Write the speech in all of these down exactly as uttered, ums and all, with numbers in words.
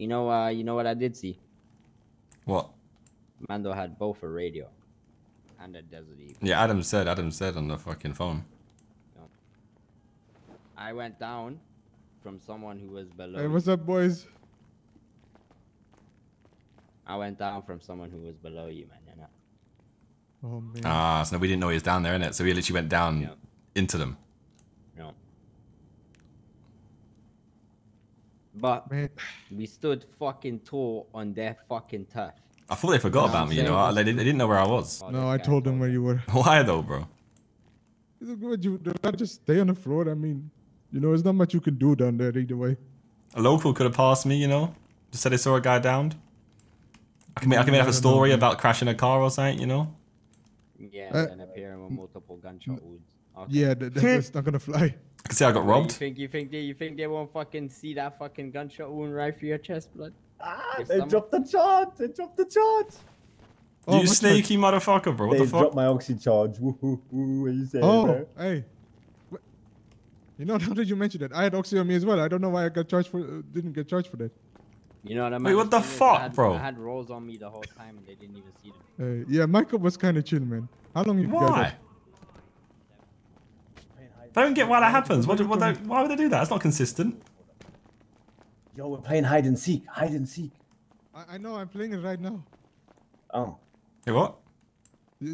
You know, uh, you know what I did see? What? Mando had both a radio and a Desert Eagle. Yeah, Adam said. Adam said on the fucking phone. I went down from someone who was below. Hey, what's up, boys? I went down from someone who was below you, man. You know? Oh, man. Ah, so we didn't know he was down there, innit? So we literally went down yeah. into them. Yeah. But man. we stood fucking tall on their fucking turf. I thought they forgot no, about I'm me, you know? I, they, they didn't know where I was. Oh, no, I told them where you were. Why, though, bro? Would you just stay on the floor? I mean, you know, there's not much you can do down there either way. A local could have passed me, you know? Just said they saw a guy downed. I can make, I can make up a story know, about crashing a car or something, you know? Yeah, uh, and appearing with multiple gunshot wounds. Okay. Yeah, that, that's not gonna fly. I can see I got robbed. You think, you think, they, you think they won't fucking see that fucking gunshot wound right through your chest, blood? Ah, if they someone... dropped the charge! They dropped the charge! Oh, you sneaky my... motherfucker, bro. What they the fuck? dropped my oxy charge. Woo hoo hoo. What you saying, oh, bro? Hey. You know, how did you mention that? I had oxy on me as well. I don't know why I got charged for. Uh, didn't get charged for that. You know what I mean? Wait, what the fuck, I had, bro? I had rolls on me the whole time and they didn't even see them. Uh, yeah, Michael was kind of chill, man. How long you got? Why? I don't get why that happens. What? What? They, why would they do that? It's not consistent. Yo, we're playing hide and seek. Hide and seek. I, I know. I'm playing it right now. Oh. Hey, what?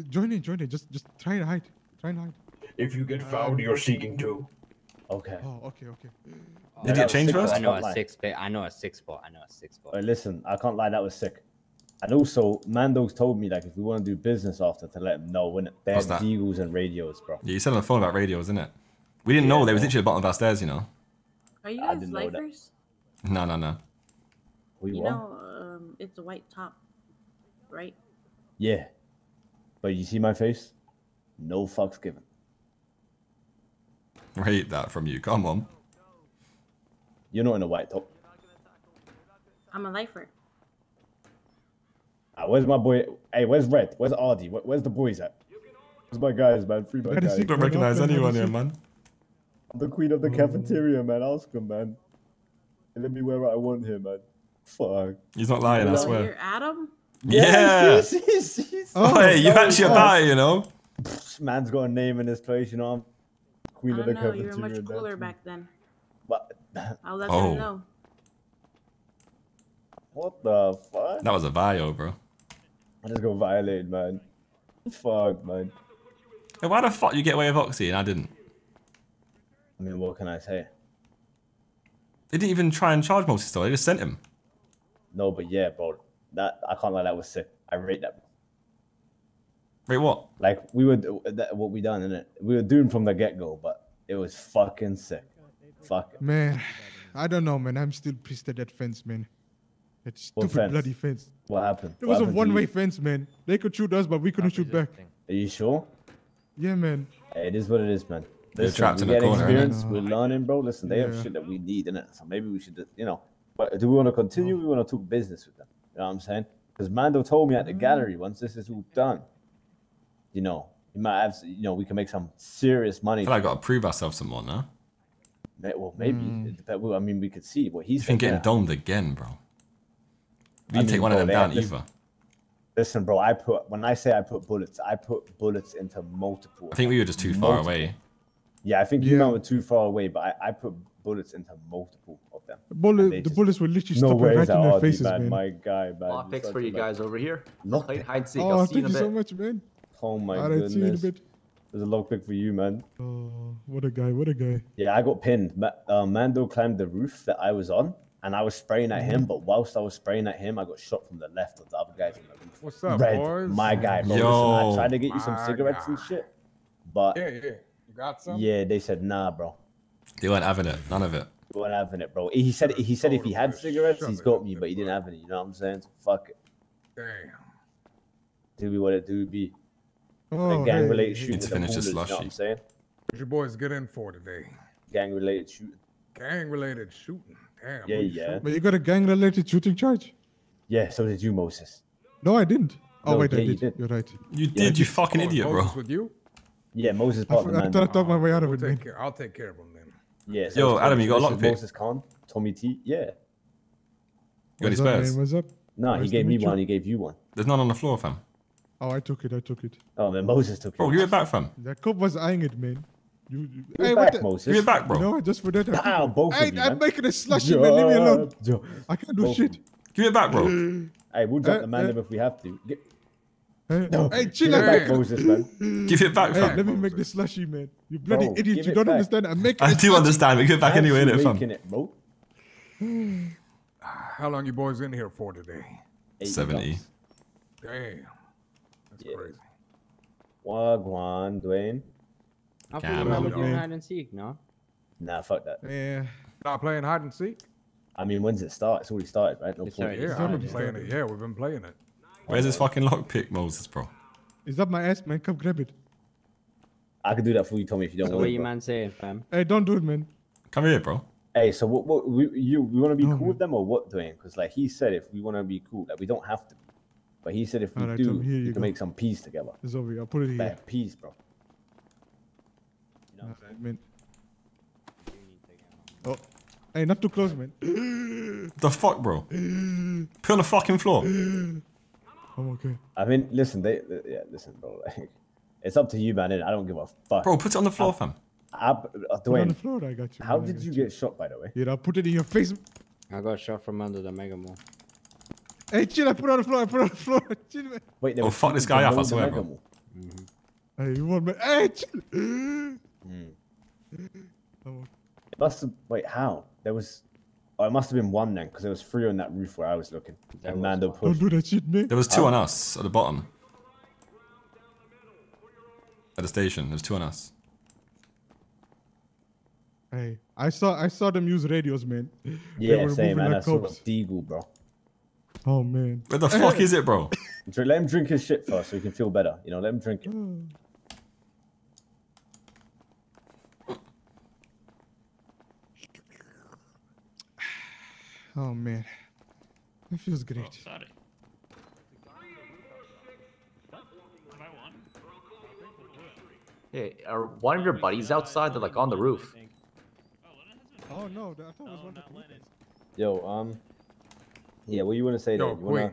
Join in, join in. Just, just try and hide. Try and hide. If you get found, uh, you're seeking too. Okay. Oh, okay, okay. Oh, did it change first? I know a six spot. I know a six spot. I know a six spot. But listen, I can't lie. That was sick. And also, Mando's told me like if we want to do business after, to let him know when they have deals and radios, bro. Yeah, you said on the phone about radios, isn't it? We didn't yeah, know they was literally at the bottom of our stairs, you know. Are you guys lifers? No, no, no. We you won? know, um, it's a white top, right? Yeah, but you see my face? No fucks given. I hate that from you. Come on. You're not in a white top. I'm a lifer. Ah, where's my boy? Hey, where's Red? Where's Ardy? Where, where's the boys at? Where's my guys, man? Free my guys. I don't recognize anyone here, man. I'm the queen of the cafeteria, man. Ask him, man. And let me wear what I want here, man. Fuck. He's not lying, I swear. You're Adam? Yeah! Yes, yes, yes, yes. Oh, hey, you actually about it, you know? Man's got a name in this place, you know? I'm queen I don't of the know. cafeteria. You were much cooler man. back then. But I'll let oh. them know. What the fuck? That was a bio, bro. I just got violated, man. Fuck, man. Hey, why the fuck you get away with Oxy and I didn't? I mean, what can I say? They didn't even try and charge multi-store. They just sent him. No, but yeah, bro. That I can't lie. That was sick. I rate that. Rate what? Like we were that, what we done in it. We were doing from the get-go, but it was fucking sick. Fuck it. Man, I don't know, man. I'm still pissed at that fence, man. That stupid fence? bloody fence. What happened? It was happened a one-way fence, man. They could shoot us, but we couldn't shoot back. Are you sure? Yeah, man. Hey, it is what it is, man. They're trapped in the corner. Experience, we're learning, bro. Listen, they yeah. have shit that we need in it, so maybe we should, just, you know. But do we want to continue? No. We want to talk business with them. You know what I'm saying? Because Mando told me at the mm. gallery once this is all done, you know, you might have, you know, we can make some serious money. I feel like I got to prove ourselves some more, huh? Well, maybe. Mm. I mean, we could see what he's. Been getting domed again, bro. We didn't take one of them down either. Listen, bro. I put when I say I put bullets, I put bullets into multiple. I think we were just too far away. Yeah, I think yeah. you men were too far away, but I, I put bullets into multiple of them. The, bullet, the just, bullets were literally no stopping right in their faces, man. man. My guy, man. I'll fix for you guys over here. Lockpick. Hide seek. Oh, I'll thank you so much, man. Oh my I'll goodness. See you in a bit. There's a lockpick for you, man. Oh, what a guy, what a guy. Yeah, I got pinned. Ma uh, Mando climbed the roof that I was on, and I was spraying at him, but whilst I was spraying at him, I got shot from the left of the other guys in the roof. What's up, Red, boys? My guy, bro. Yo, listen, I tried to get you some cigarettes God. and shit, but... Yeah, yeah. Got some? Yeah, they said nah, bro. They weren't having it. None of it. They weren't having it, bro. He said he said if he had cigarettes, he's got me, but he didn't have any. You know what I'm saying? So fuck it. Damn. Do be what it do be. Oh, gang-related hey. shooting. To finish this lushy. You know what I'm saying? What you boys get in for today? Gang-related shooting. Gang-related shooting. Damn. Yeah, yeah. Shooting? But you got a gang-related shooting charge? Yeah, so did you, Moses. No, I didn't. Oh, no, wait, yeah, I did. You did. You're right. You yeah, did, you fucking idiot, bro. With you? Yeah, Moses part of the man. I thought I thought my way out of it, man. I'll take care of him, man. Yeah. So yo, Adam, you got a lockpick. Moses Khan, Tommy T. Yeah. got his spares. What's up? No, he gave me one, he gave you one. There's none on the floor, fam. Oh, I took it, I took it. Oh, man, Moses took it. Oh, you're back, fam. That cop was eyeing it, man. You, you, you're hey, back, the, Moses. You're back, bro. No, just for that. Ow, both I, of you, I'm man. making a slushy, man. Leave me alone. Yo. I can't do both shit. Give it back, bro. Hey, we'll drop uh, the man uh, if we have to. Get... Hey, no. hey, chill out. Give it back, Moses, man. Give it back, fam. Hey, let me make the slushy, man. You bloody bro, idiot. You don't back. understand. I'm making I do understand, but give it back anyway, innit, fam? Making it, bro. How long you boys in here for today? seventy. Damn. That's yeah. crazy. Wagwan, Dwayne. I feel like we're doing hide and seek, no? Nah, fuck that. Yeah. Not playing hide and seek? I mean, when's it start? It's already started, right? No point. Yeah, I've been playing it. Yeah, we've been playing it. Where's this fucking lockpick, Moses, bro? It's up my ass, man. Come grab it. I can do that for you, Tommy, if you don't want to. What you man saying, fam? Hey, don't do it, man. Come here, bro. Hey, so what? What we, you we want to be no, cool man. with them or what, Dwayne? Because like he said, if we want to be cool, like we don't have to. But he said if we right, do, Tom, we can go. make some peace together. It's over here. I'll put it here. Bad peace, bro. You know what I'm saying? Oh, hey, not too close, man. The fuck, bro? Put on the fucking floor. I'm okay. I mean, listen, they, yeah, listen, bro. Like, it's up to you, man. I don't give a fuck. Bro, put it on the floor, I, fam. I, uh, Dwayne, on the floor, I got you. How man, did you, you get shot, by the way? Yeah, I put it in your face. I got shot from under the mega mall. Hey, chill, I put it on the floor, I put it on the floor. Chill, man. Wait, there oh, fuck this guy off, I swear, bro. Mm-hmm. Hey, you want me? Hey, chill. Mm. It must have, wait, how? There was, oh, it must have been one then, because there was three on that roof where I was looking. There and was Mando pushed. Don't do that shit, man. There was two oh. on us at the bottom. At the station, there was two on us. Hey, I saw, I saw them use radios, man. Yeah, same, man. Like I saw the Deagle, bro. Oh, man. Where the fuck is it, bro? Let him drink his shit first so he can feel better. You know, let him drink it. Oh, man. It feels great. Oh, sorry. Hey, are one of your buddies outside? They're like on the roof. Oh, no. I thought it was one of the Yo, um... Yeah, what you want to say yo, there? You wanna...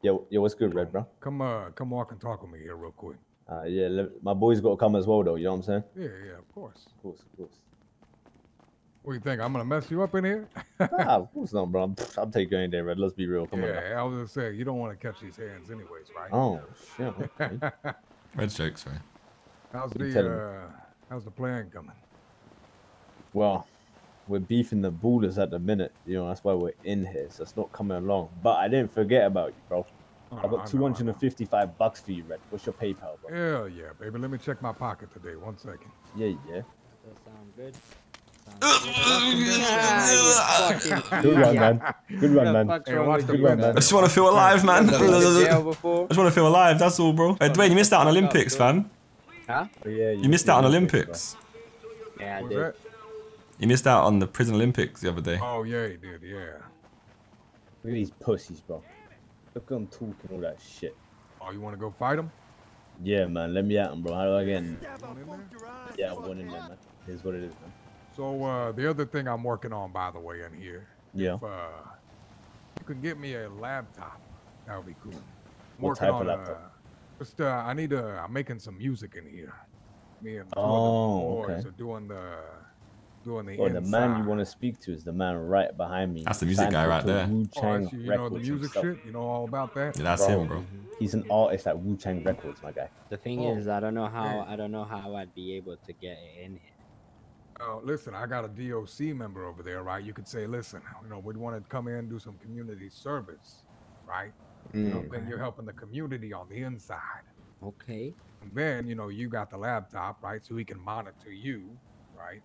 Yo, yo, what's good, Red, bro? Come uh, come walk and talk with me here real quick. Uh, yeah, let, my boy's got to come as well, though. You know what I'm saying? Yeah, yeah, of course. Of course, of course. What do you think? I'm going to mess you up in here? Nah, of course not, bro. I'm, I'll take you any day, Red. Let's be real. Come yeah, on. Yeah, I was going to say, you don't want to catch these hands anyways, right? Oh, shit. Okay. Red's jokes, right? How's the, uh, how's the plan coming? Well... We're beefing the ballers at the minute, you know, that's why we're in here, so it's not coming along. But I didn't forget about you, bro. Oh, I've got two hundred fifty-five bucks for you, Red. What's your PayPal, bro? Hell yeah, baby. Let me check my pocket today. One second. Yeah, yeah. That sounds good. Good run, man. Good run, man. Hey, good run, man. I just want to feel alive, man. I just want to feel alive, that's all, bro. Hey, Dwayne, you missed out on Olympics, fam. Huh? Oh, yeah, you, you missed out on Olympics. Bro. Yeah, I did. You missed out on the prison Olympics the other day. Oh, yeah, he did, yeah. Look at these pussies, bro. Look at them talking all that shit. Oh, you want to go fight them? Yeah, man, let me at them, bro. How do I get in? Yeah, I'm one in there, man. Here's what it is, man. So, uh, the other thing I'm working on, by the way, in here. Yeah. If, uh, you could get me a laptop, that would be cool. I'm what type on, of laptop? Uh, just, uh, I need to, I'm making some music in here. Me and two oh, of the boys okay. are doing the... On the, oh, the man you want to speak to is the man right behind me. That's the music guy right there. Wu-Chang Records. You know the music shit? You know all about that? Yeah, that's him, bro. He's an artist at Wu-Chang Records, my guy. The thing is, I don't know how I don't know how I'd be able to get it in here. Oh, listen, I got a D O C member over there, right? You could say, listen, you know, we'd want to come in and do some community service, right? Mm. You know, then you're helping the community on the inside. Okay. And then, you know, you got the laptop, right? So he can monitor you, right?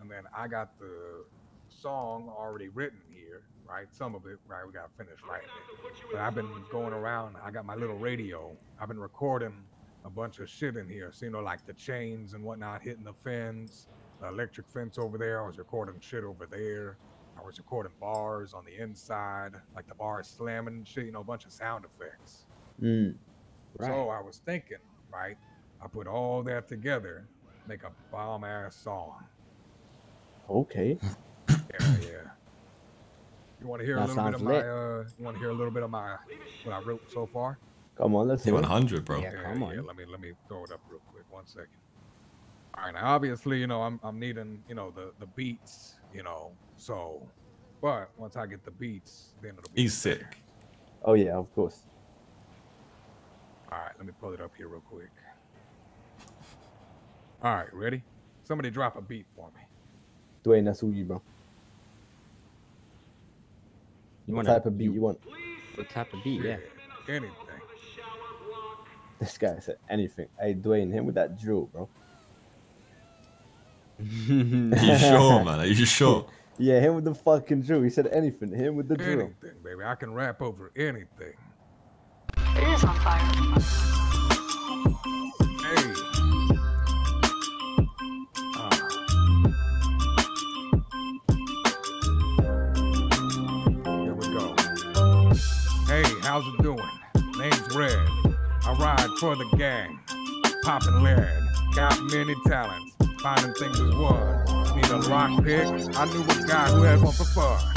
And then I got the song already written here, right? Some of it, right? We got to finish writing it. But I've been going around. I got my little radio. I've been recording a bunch of shit in here. So, you know, like the chains and whatnot hitting the fence, the electric fence over there. I was recording shit over there. I was recording bars on the inside, like the bars slamming and shit, you know, a bunch of sound effects. Mm, right. So I was thinking, right? I put all that together, make a bomb ass song. Okay. Yeah, yeah. You want to hear that a little bit of lit. my? Uh, you want to hear a little bit of my what I wrote so far? Come on, let's. Hey, one hundred, bro. Yeah, come on. Yeah, let me let me throw it up real quick. One second. All right, now obviously, you know, I'm I'm needing, you know, the the beats, you know, so, but once I get the beats, then it'll be. He's sick. Better. Oh yeah, of course. All right, let me pull it up here real quick. All right, ready? Somebody drop a beat for me. Dwayne, that's Uzi, bro. You what wanna, type of beat you, you want? What type of beat? Yeah. yeah. Anything. This guy said anything. Hey, Dwayne, him with that drill, bro. Are you sure, man? Are you sure? Yeah, him with the fucking drill. He said anything. Him with the anything, drill. Anything, baby. I can rap over anything. It is on fire. Hey. Uh. Here we go. Hey, how's it doing? Name's Red. I ride for the gang. Poppin' lead. Got many talents. Finding things as one. Need a lock pick? I knew a guy who had one for fun.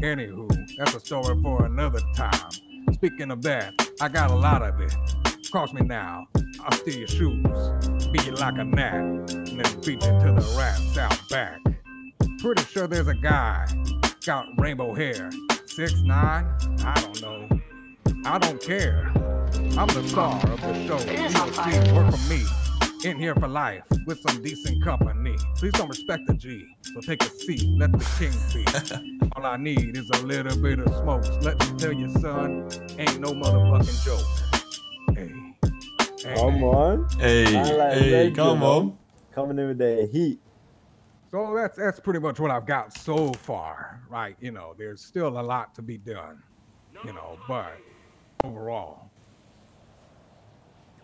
Anywho, that's a story for another time. Speaking of that, I got a lot of it. Cross me now, I'll steal your shoes. Beat you like a gnat, and then beat you to the rats out back. Pretty sure there's a guy, got rainbow hair. Six, nine? I don't know. I don't care. I'm the star of the show. You see, work for me. In here for life with some decent company. Please don't respect the G, so take a seat, let the king see. All I need is a little bit of smoke. Let me tell you, son, ain't no motherfucking joke. Hey, hey. Come on. Hey, like hey, come on. Coming in with the heat. So that's that's pretty much what I've got so far, right? You know, there's still a lot to be done, you know, but overall.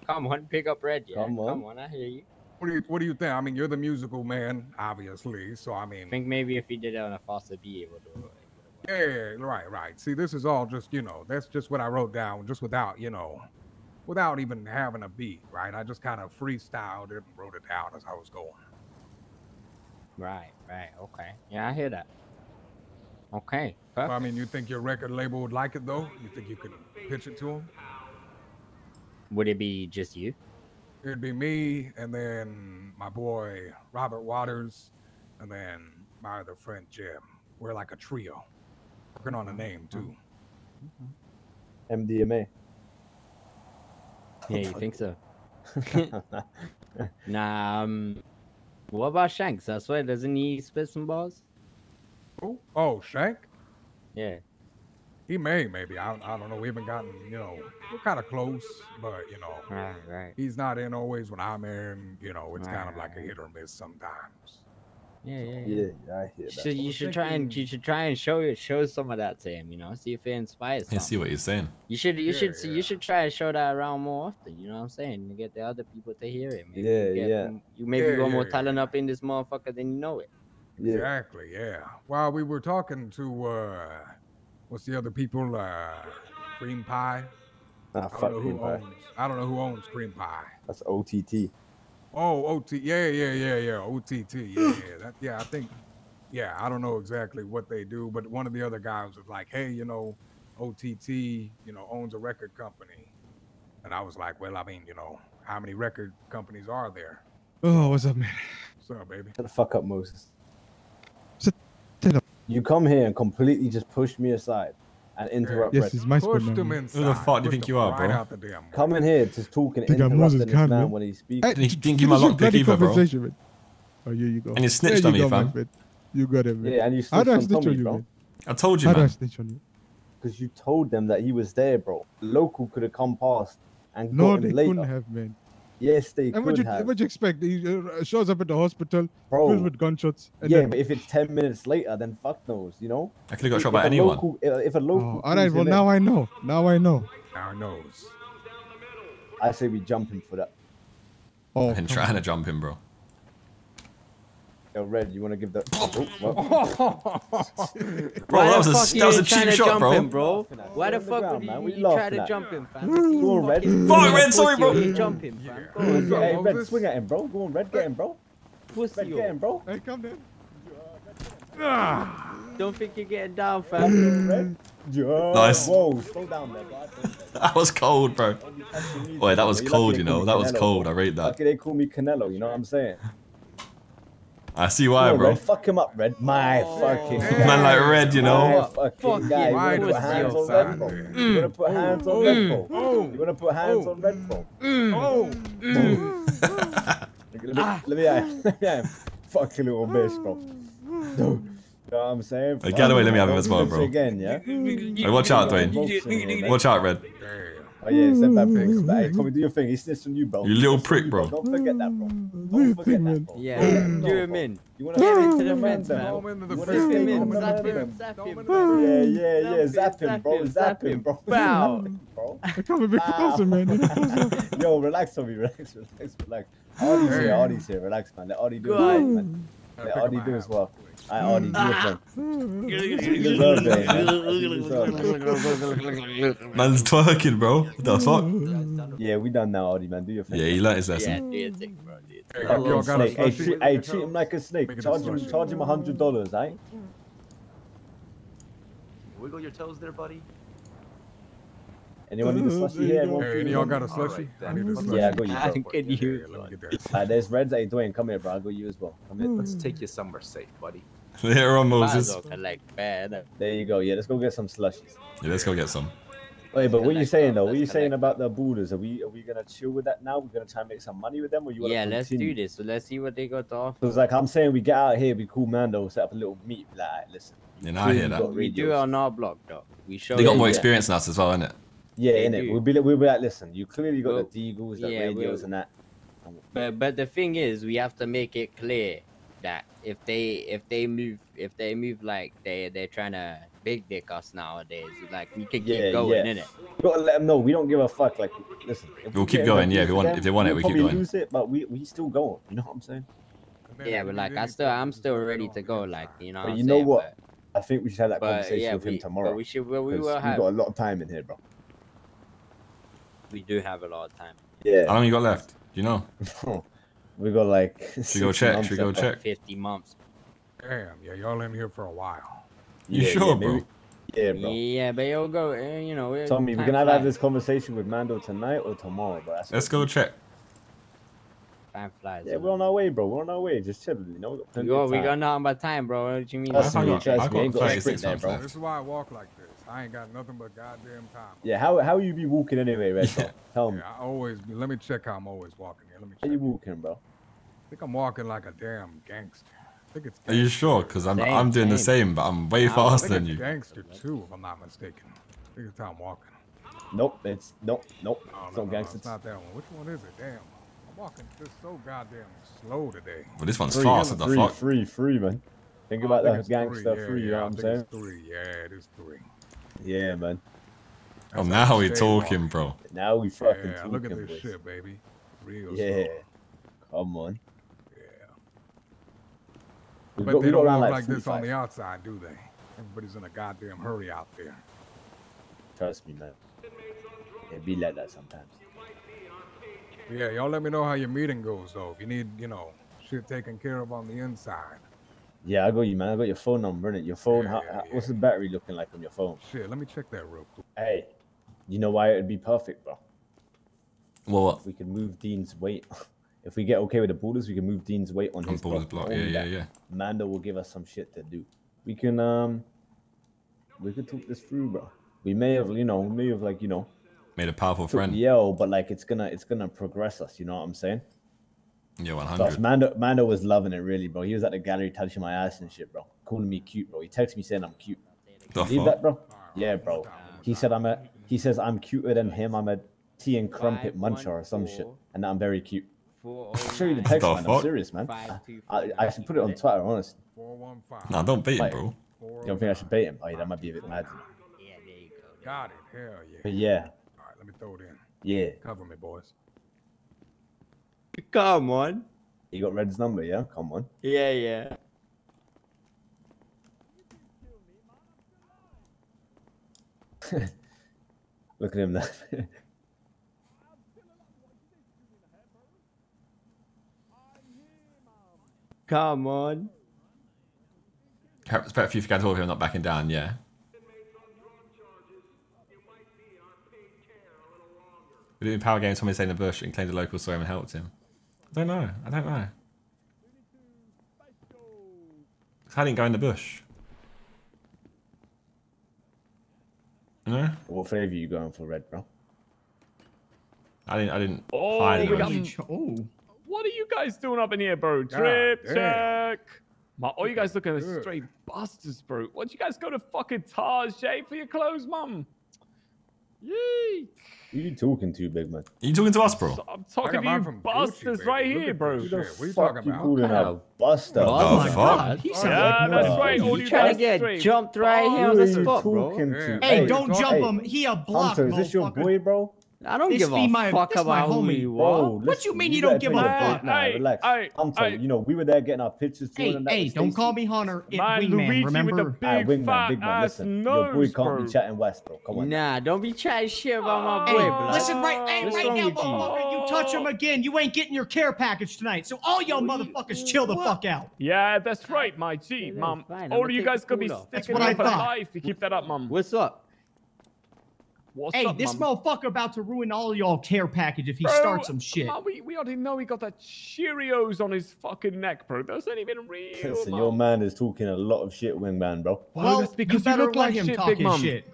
Come on, pick up Red. Yeah. Come on. Come on, I hear you. What do you What do you think? I mean, you're the musical man, obviously. So I mean, I think maybe if he did it on a faster beat, it would. It would, it would. Yeah, right, right. See, this is all just you know. That's just what I wrote down, just without you know, without even having a beat, right? I just kind of freestyled it and wrote it down as I was going. Right, right, okay. Yeah, I hear that. Okay. Perfect. So, I mean, you think your record label would like it though? You think you could pitch it to them? Would it be just you? It'd be me, and then my boy Robert Waters, and then my other friend Jim. We're like a trio. Working on a name too. M D M A. Yeah, you think so? Nah. Um, what about Shanks? I swear, doesn't he spit some balls? Oh, oh, Shank. Yeah. He may, maybe. I, I don't know. We haven't gotten, you know, we're kind of close, but, you know, right, right. He's not in always when I'm in. You know, it's right, kind of like a hit or miss sometimes. Yeah, yeah, yeah. yeah I hear that. So you should try and you should try and show show some of that to him. You know, see if it inspires. I see what you're saying. You should you yeah, should yeah. you should try and show that around more often. You know what I'm saying? You get the other people to hear it. Maybe yeah, you get, yeah. You maybe yeah, got more yeah, talent yeah. up in this motherfucker than you know it. Yeah. Exactly. Yeah. While we were talking to. Uh, What's the other people? Uh, Cream Pie. Nah, fuck Cream Pie. Owns, I don't know who owns Cream Pie. That's O T T. Oh, O T T. Yeah, yeah, yeah, yeah. O T T. Yeah, yeah. That, yeah, I think. Yeah, I don't know exactly what they do, but one of the other guys was like, "Hey, you know, O T T, you know, owns a record company," and I was like, "Well, I mean, you know, how many record companies are there?" Oh, what's up, man? What's up, baby? Shut the fuck up, Moses. You come here and completely just push me aside and interrupt. Yes, it's my spot. Who the fuck do you think you are, bro? Coming here, just talking, interrupting this man when he speaks. Hey, he didn't give my lockpick either, bro. Man. Oh, here you go. And you snitched there on you me, go, fam. You got it, man. Yeah, and you snitched on Tommy, you, bro. Man? I told you, How man. How did I snitch on you? Because you told them that he was there, bro. Local could have come past and no, got him later. No, they couldn't have, man. Yes, they and could what you, have. What do you expect? He shows up at the hospital, Bro. filled with gunshots. And yeah, then... but if it's ten minutes later, then fuck knows, you know? I could have got if, shot if by anyone. Local, if a local... Oh, all right, well, now I know. Now I know. Now I know. I say we jump him for that. Oh, I've been trying to jump him, bro. Yo, Red, you want to give that... Oh, well. Bro, that was, a, that was a cheap shot, bro. Him, bro. Why the fuck would you, you try to jump him, fam? Go on, Red. Fuck, Red, sorry, bro. You jump him, fam. Go on, go on, hey, Red, swing at him, bro. Go on, Red, get him, bro. Pussy, Red, get him, bro. Hey, come down. Don't think you're getting down, fam. Nice. Whoa, slow down there, bro. That was cold, bro. Wait, that was cold, you know. That was cold. I rate that. They call me Canelo, you know what I'm saying? I see why, no, bro. Red, fuck him up, Red. My oh, fucking man, man, like Red, you know. My fucking guy. You're gonna put hands on Red Bull. You're gonna put hands on Red Bull. You're gonna put hands on Red Bull. Oh. Let me at him. Let me at him. Fucking little bitch, bro. You know what I'm saying? Hey, get away. Let me have him as well, bro. Again, yeah. Hey, watch out, Dwayne. Watch out, Red. Oh yeah, send that thing. Hey, Tommy, do your thing. He snitched on you, bro. You little prick, bro. Don't forget that, bro. Don't forget that, bro. Yeah, do him in. You want to give it to the friends, man. Zap him in. Zap him. Zap him. Yeah, yeah, yeah. Zap him, bro. Zap him, bro. Wow. I can't be closer, man. Yo, relax, Tommy. Relax, relax, relax. Artie's here. Artie's here. Relax, man. Let Artie do it, man. Let Artie do as well. I already ah. do it, man. Man's twerking, bro. What the fuck? Yeah, we done now, Audi, man. Do your thing. Yeah, he learned his lesson. Yeah, do your thing, bro. Do your thing. Like hey, treat, hey, treat him like a snake. Charge him, charge him a hundred dollars, eh? Wiggle your toes there, buddy. Anyone need a slushie here? Hey, any y'all got a slushie? Right, I need a slushie. Yeah, I got you. I can get you. Alright, there's Reds. Hey, Dwayne, come here, bro. I got you as well. Come here. Let's take you somewhere safe, buddy. There on Moses. There you go. Yeah, let's go get some slushies. Yeah, let's go get some. Wait, but what are you saying though? What are you saying about the borders? Are we are we gonna chill with that now? We're gonna try and make some money with them, or you want to? Yeah, let's do this. So let's see what they got to offer. Because like I'm saying, we get out here, we call Mando, set up a little meet. Like, listen. And I hear that. We do it on our blog, though. We show. They got more experience than us as well, isn't it? Yeah, innit. We'll be, we'll be like, listen, you clearly got we'll, the deagles, the yeah, radios we'll, and that. But, but the thing is, we have to make it clear that if they if they move if they move like they they're trying to big dick us nowadays, like we could keep yeah, going, yeah. innit? You gotta let them know we don't give a fuck. Like, listen, we'll we keep going. Yeah, if we want, them, if they want we'll it, we keep going. Lose it, but we we still going. You know what I'm saying? Yeah, but like I still I'm still ready to go. Like, you know. But what you I'm know saying? what? But, I think we should have that but, conversation yeah, with we, him tomorrow. We should. Well, we will have. We got a lot of time in here, bro. We do have a lot of time. Yeah. How long you got left? Do you know? We got like. Should we go check? Should we go check? Fifty months. Damn. Yeah, y'all in here for a while. You yeah, sure, yeah, bro? Maybe. Yeah, bro. Yeah, but you'll go. Uh, you know. Tommy, we can either have this conversation with Mando tonight or tomorrow, bro. That's Let's go check. Time flies. Yeah, bro. We're on our way, bro. We're on our way. Just chill, you know. We got, we got nothing but time, bro. What do you mean? That's what you trust me. Ain't got a sprint there, bro. This is why I walk like this. I ain't got nothing but goddamn time. Yeah, how how you be walking anyway, Red? Yeah. Tell me. Yeah, I always let me check how I'm always walking. Here. Let me check. How you walking, bro? I think I'm walking like a damn gangster. I think it's. Gangster. Are you sure? Because I'm same, I'm doing same. the same, but I'm way I faster think than it's you. Gangster too, if I'm not mistaken. I think it's how I'm walking. Nope, it's nope, nope. No, no, it's no, no, gangster. It's not that one. Which one is it? Damn, I'm walking just so goddamn slow today. Well, this one's fast as the fuck. Free, free, man. Think oh, about that gangster free. Yeah, you know what I'm saying? It's three. Yeah, it is three. Yeah, man. Oh, That's now we talking, on. bro. Now we fucking yeah, talking. Look at this boys. shit, baby. Real Yeah. Slow. Come on. Yeah. We but go, they don't look like, like this on the outside, do they? Everybody's in a goddamn hurry out there. Trust me, man. It be like that sometimes. Yeah, y'all let me know how your meeting goes, though. If you need, you know, shit taken care of on the inside. Yeah, I got you, man. I got your phone number, innit? Your phone, yeah, how, yeah, what's yeah. the battery looking like on your phone? Shit, let me check that real quick. Hey, you know why it'd be perfect, bro? Well, what? We can move Dean's weight. If we get okay with the borders, we can move Dean's weight on, on his block. block. Yeah, yeah, yeah. Mando will give us some shit to do. We can, um, we could talk this through, bro. We may have, you know, we may have, like, you know. Made a powerful friend. Yo, but, like, it's gonna, it's gonna progress us, you know what I'm saying? Yeah, one hundred. Mando, Mando was loving it, really, bro. He was at the gallery touching my ass and shit, bro. Calling me cute, bro. He texted me saying I'm cute. Leave that, bro. Yeah, bro. He said I'm a. He says I'm cuter than him. I'm a tea and crumpet muncher or some shit, and that I'm very cute. I'll show you the text, man. I'm serious, man. I, I, I should put it on Twitter, honestly. Nah, don't bait him, bro. You don't think I should bait him? Oh yeah, that might be a bit mad. Yeah, there you go. Got it. Hell yeah. But yeah. All right, let me throw it in. Yeah. Cover me, boys. Come on. You got Red's number, yeah? Come on. Yeah, yeah. Look at him now. Come on. It's better for you if you get over here, not backing down, yeah. We did in Power Game, somebody stayed in the bush and claimed a local saw him and helped him. I don't know, I don't know. Because I didn't go in the bush. No? What flavour are you going for, red, bro? I didn't, I didn't oh, hide in the bush. Oh. What are you guys doing up in here, bro? Trip yeah, check! Yeah. My, all you guys looking at straight bastards, bro. Why'd you guys go to fucking Tarjay for your clothes, mum? Yee! Who are you talking to, big man? Are you talking to us, bro? I'm talking to you bastards Gucci, right here, bro. What the fuck are you calling out? Buster. Oh, my God. He sounds yeah, like that's right. All you trying to get straight. Jumped right here on the spot, bro. Yeah. Hey, hey, don't jump hey. him. He a block, Hunter, is this your boy, bro? I don't this give a my, fuck about who you are. What you mean you, you don't give a fuck? Nah, hey, relax. Hey, I'm telling you, you know, we were there getting our pictures. Hey, hey, hey don't call me Hunter. It's Wingman, Luigi remember? Big right, wingman, big man, listen. Nose, your boy can't bro. be chatting West, bro. Come on. Nah, don't be chatting shit about my boy, bro. Listen, right, hey, right now, motherfucker, you touch him again, you ain't getting your care package tonight. So all y'all motherfuckers chill the fuck out. Yeah, that's right, my G, mom. All of you guys could be sticking up for life. You keep that up, mom. What's up? What's hey, up, this mama? motherfucker about to ruin all y'all care package if he bro, starts some shit. Mama, we, we already know he got that Cheerios on his fucking neck, bro. That's not even real. Listen, mama. Your man is talking a lot of shit, wingman, bro. Well, well that's because you, you look like him shit, talking big shit.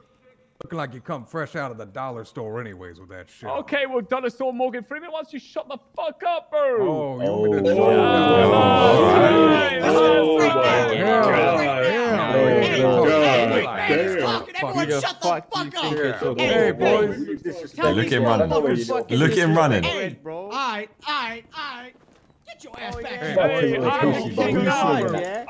Looking like you come fresh out of the dollar store anyways with that shit. Okay, well, dollar store Morgan Freeman, why don't you shut the fuck up, bro? Oh, you want me to show you? Look at him running. Look at him running. All right, all right, all right. Get your ass back.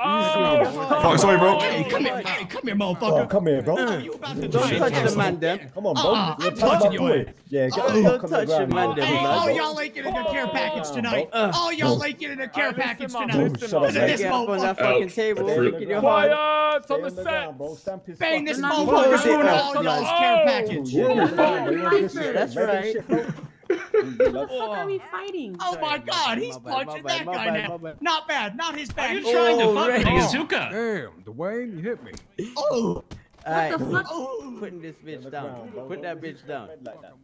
Oh, sorry, bro. Hey, come here, hey, come here, motherfucker. Oh, come here, bro. Uh, you about to don't do touch the man, then. Come on, bro. Uh, I'm touching your ass. Yeah, get oh, don't touch the man, then. Hey, all y'all ain't getting a care package tonight. All y'all ain't getting a care package tonight. Listen to this motherfucker. Quiet on the set. Bang this motherfucker doing all y'all's care package. That's right. What the fuck are we fighting? Oh my God, he's my punching bad, that bad, guy bad, now. Bad. Not bad, not his bad. Are you trying oh, to fuck me, Azuka? Oh. Damn, Dwayne, you hit me. Oh, right. What the fuck? Oh. Putting this bitch down. Put that bitch down.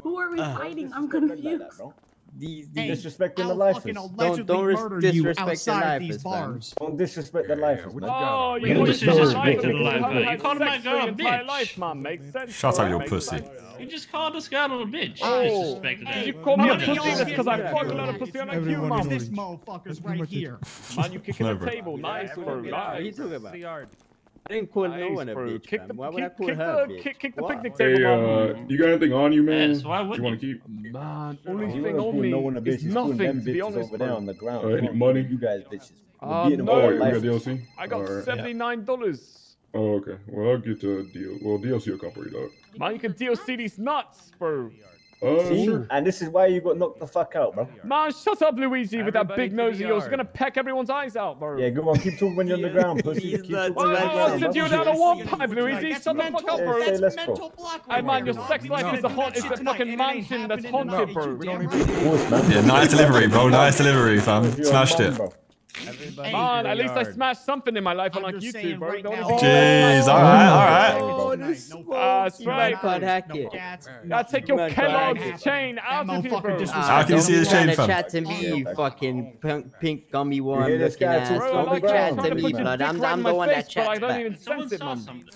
Who are we uh, fighting? I'm confused. Like these, these disrespecting hey, the lifers. Don't, don't disrespect the lifers, fam. Don't disrespect the lifers. Oh, you disrespected the lifers. You called my girl a bitch. Shut up, you pussy. You just called this guy a little bitch. Oh. Disrespected hey, you called me a pussy. That's because I fucking let a pussy on like you, mom. This motherfucker's right here. Man, you kicking the table. Nice, bro. What are you talking about? I didn't call nice, no one a bitch. Kick man. the, why would kick, I call kick her the, bitch? Kick, kick the wow. picnic table. Hey, uh, you got anything on you, man? Yes, why would you want to keep? Man, only you thing on me no one is nothing. To be honest, over there on the ground. Uh, any money? You guys, bitches. Uh, no, oh, you got D L C? I got right. seventy-nine dollars. Yeah. Oh, okay. Well, I'll get a deal. Well, D L C will come for you, dog. Man, you can D L C these nuts, bro. Uh, See? Sure. And this is why you got knocked the fuck out, bro. Man, shut up, Luigi, everybody with that big nose of yours. You're gonna peck everyone's eyes out, bro. Yeah, go on, keep talking when you're on the ground, pussy. Keep talking when you're on the ground. Listen to you down a one pipe, Luigi. Shut the fuck up, bro. That's mental block. Hey, man, your sex life is the haunt. It's the fucking mansion that's haunted, bro. Yeah, nice delivery, bro. Nice delivery, fam. Smashed it. Everybody man, at least yard. I smashed something in my life on like YouTube, bro. Right Jeez, all right, all right. That's oh, uh, right. Bro. No, that's now take your Kellogg's chain out of here, bro. How can you see the chain from? Don't chat to me, you fucking pink, pink gummy one looking ass. Don't chat to me, blood. I'm, I'm the one that chats back. You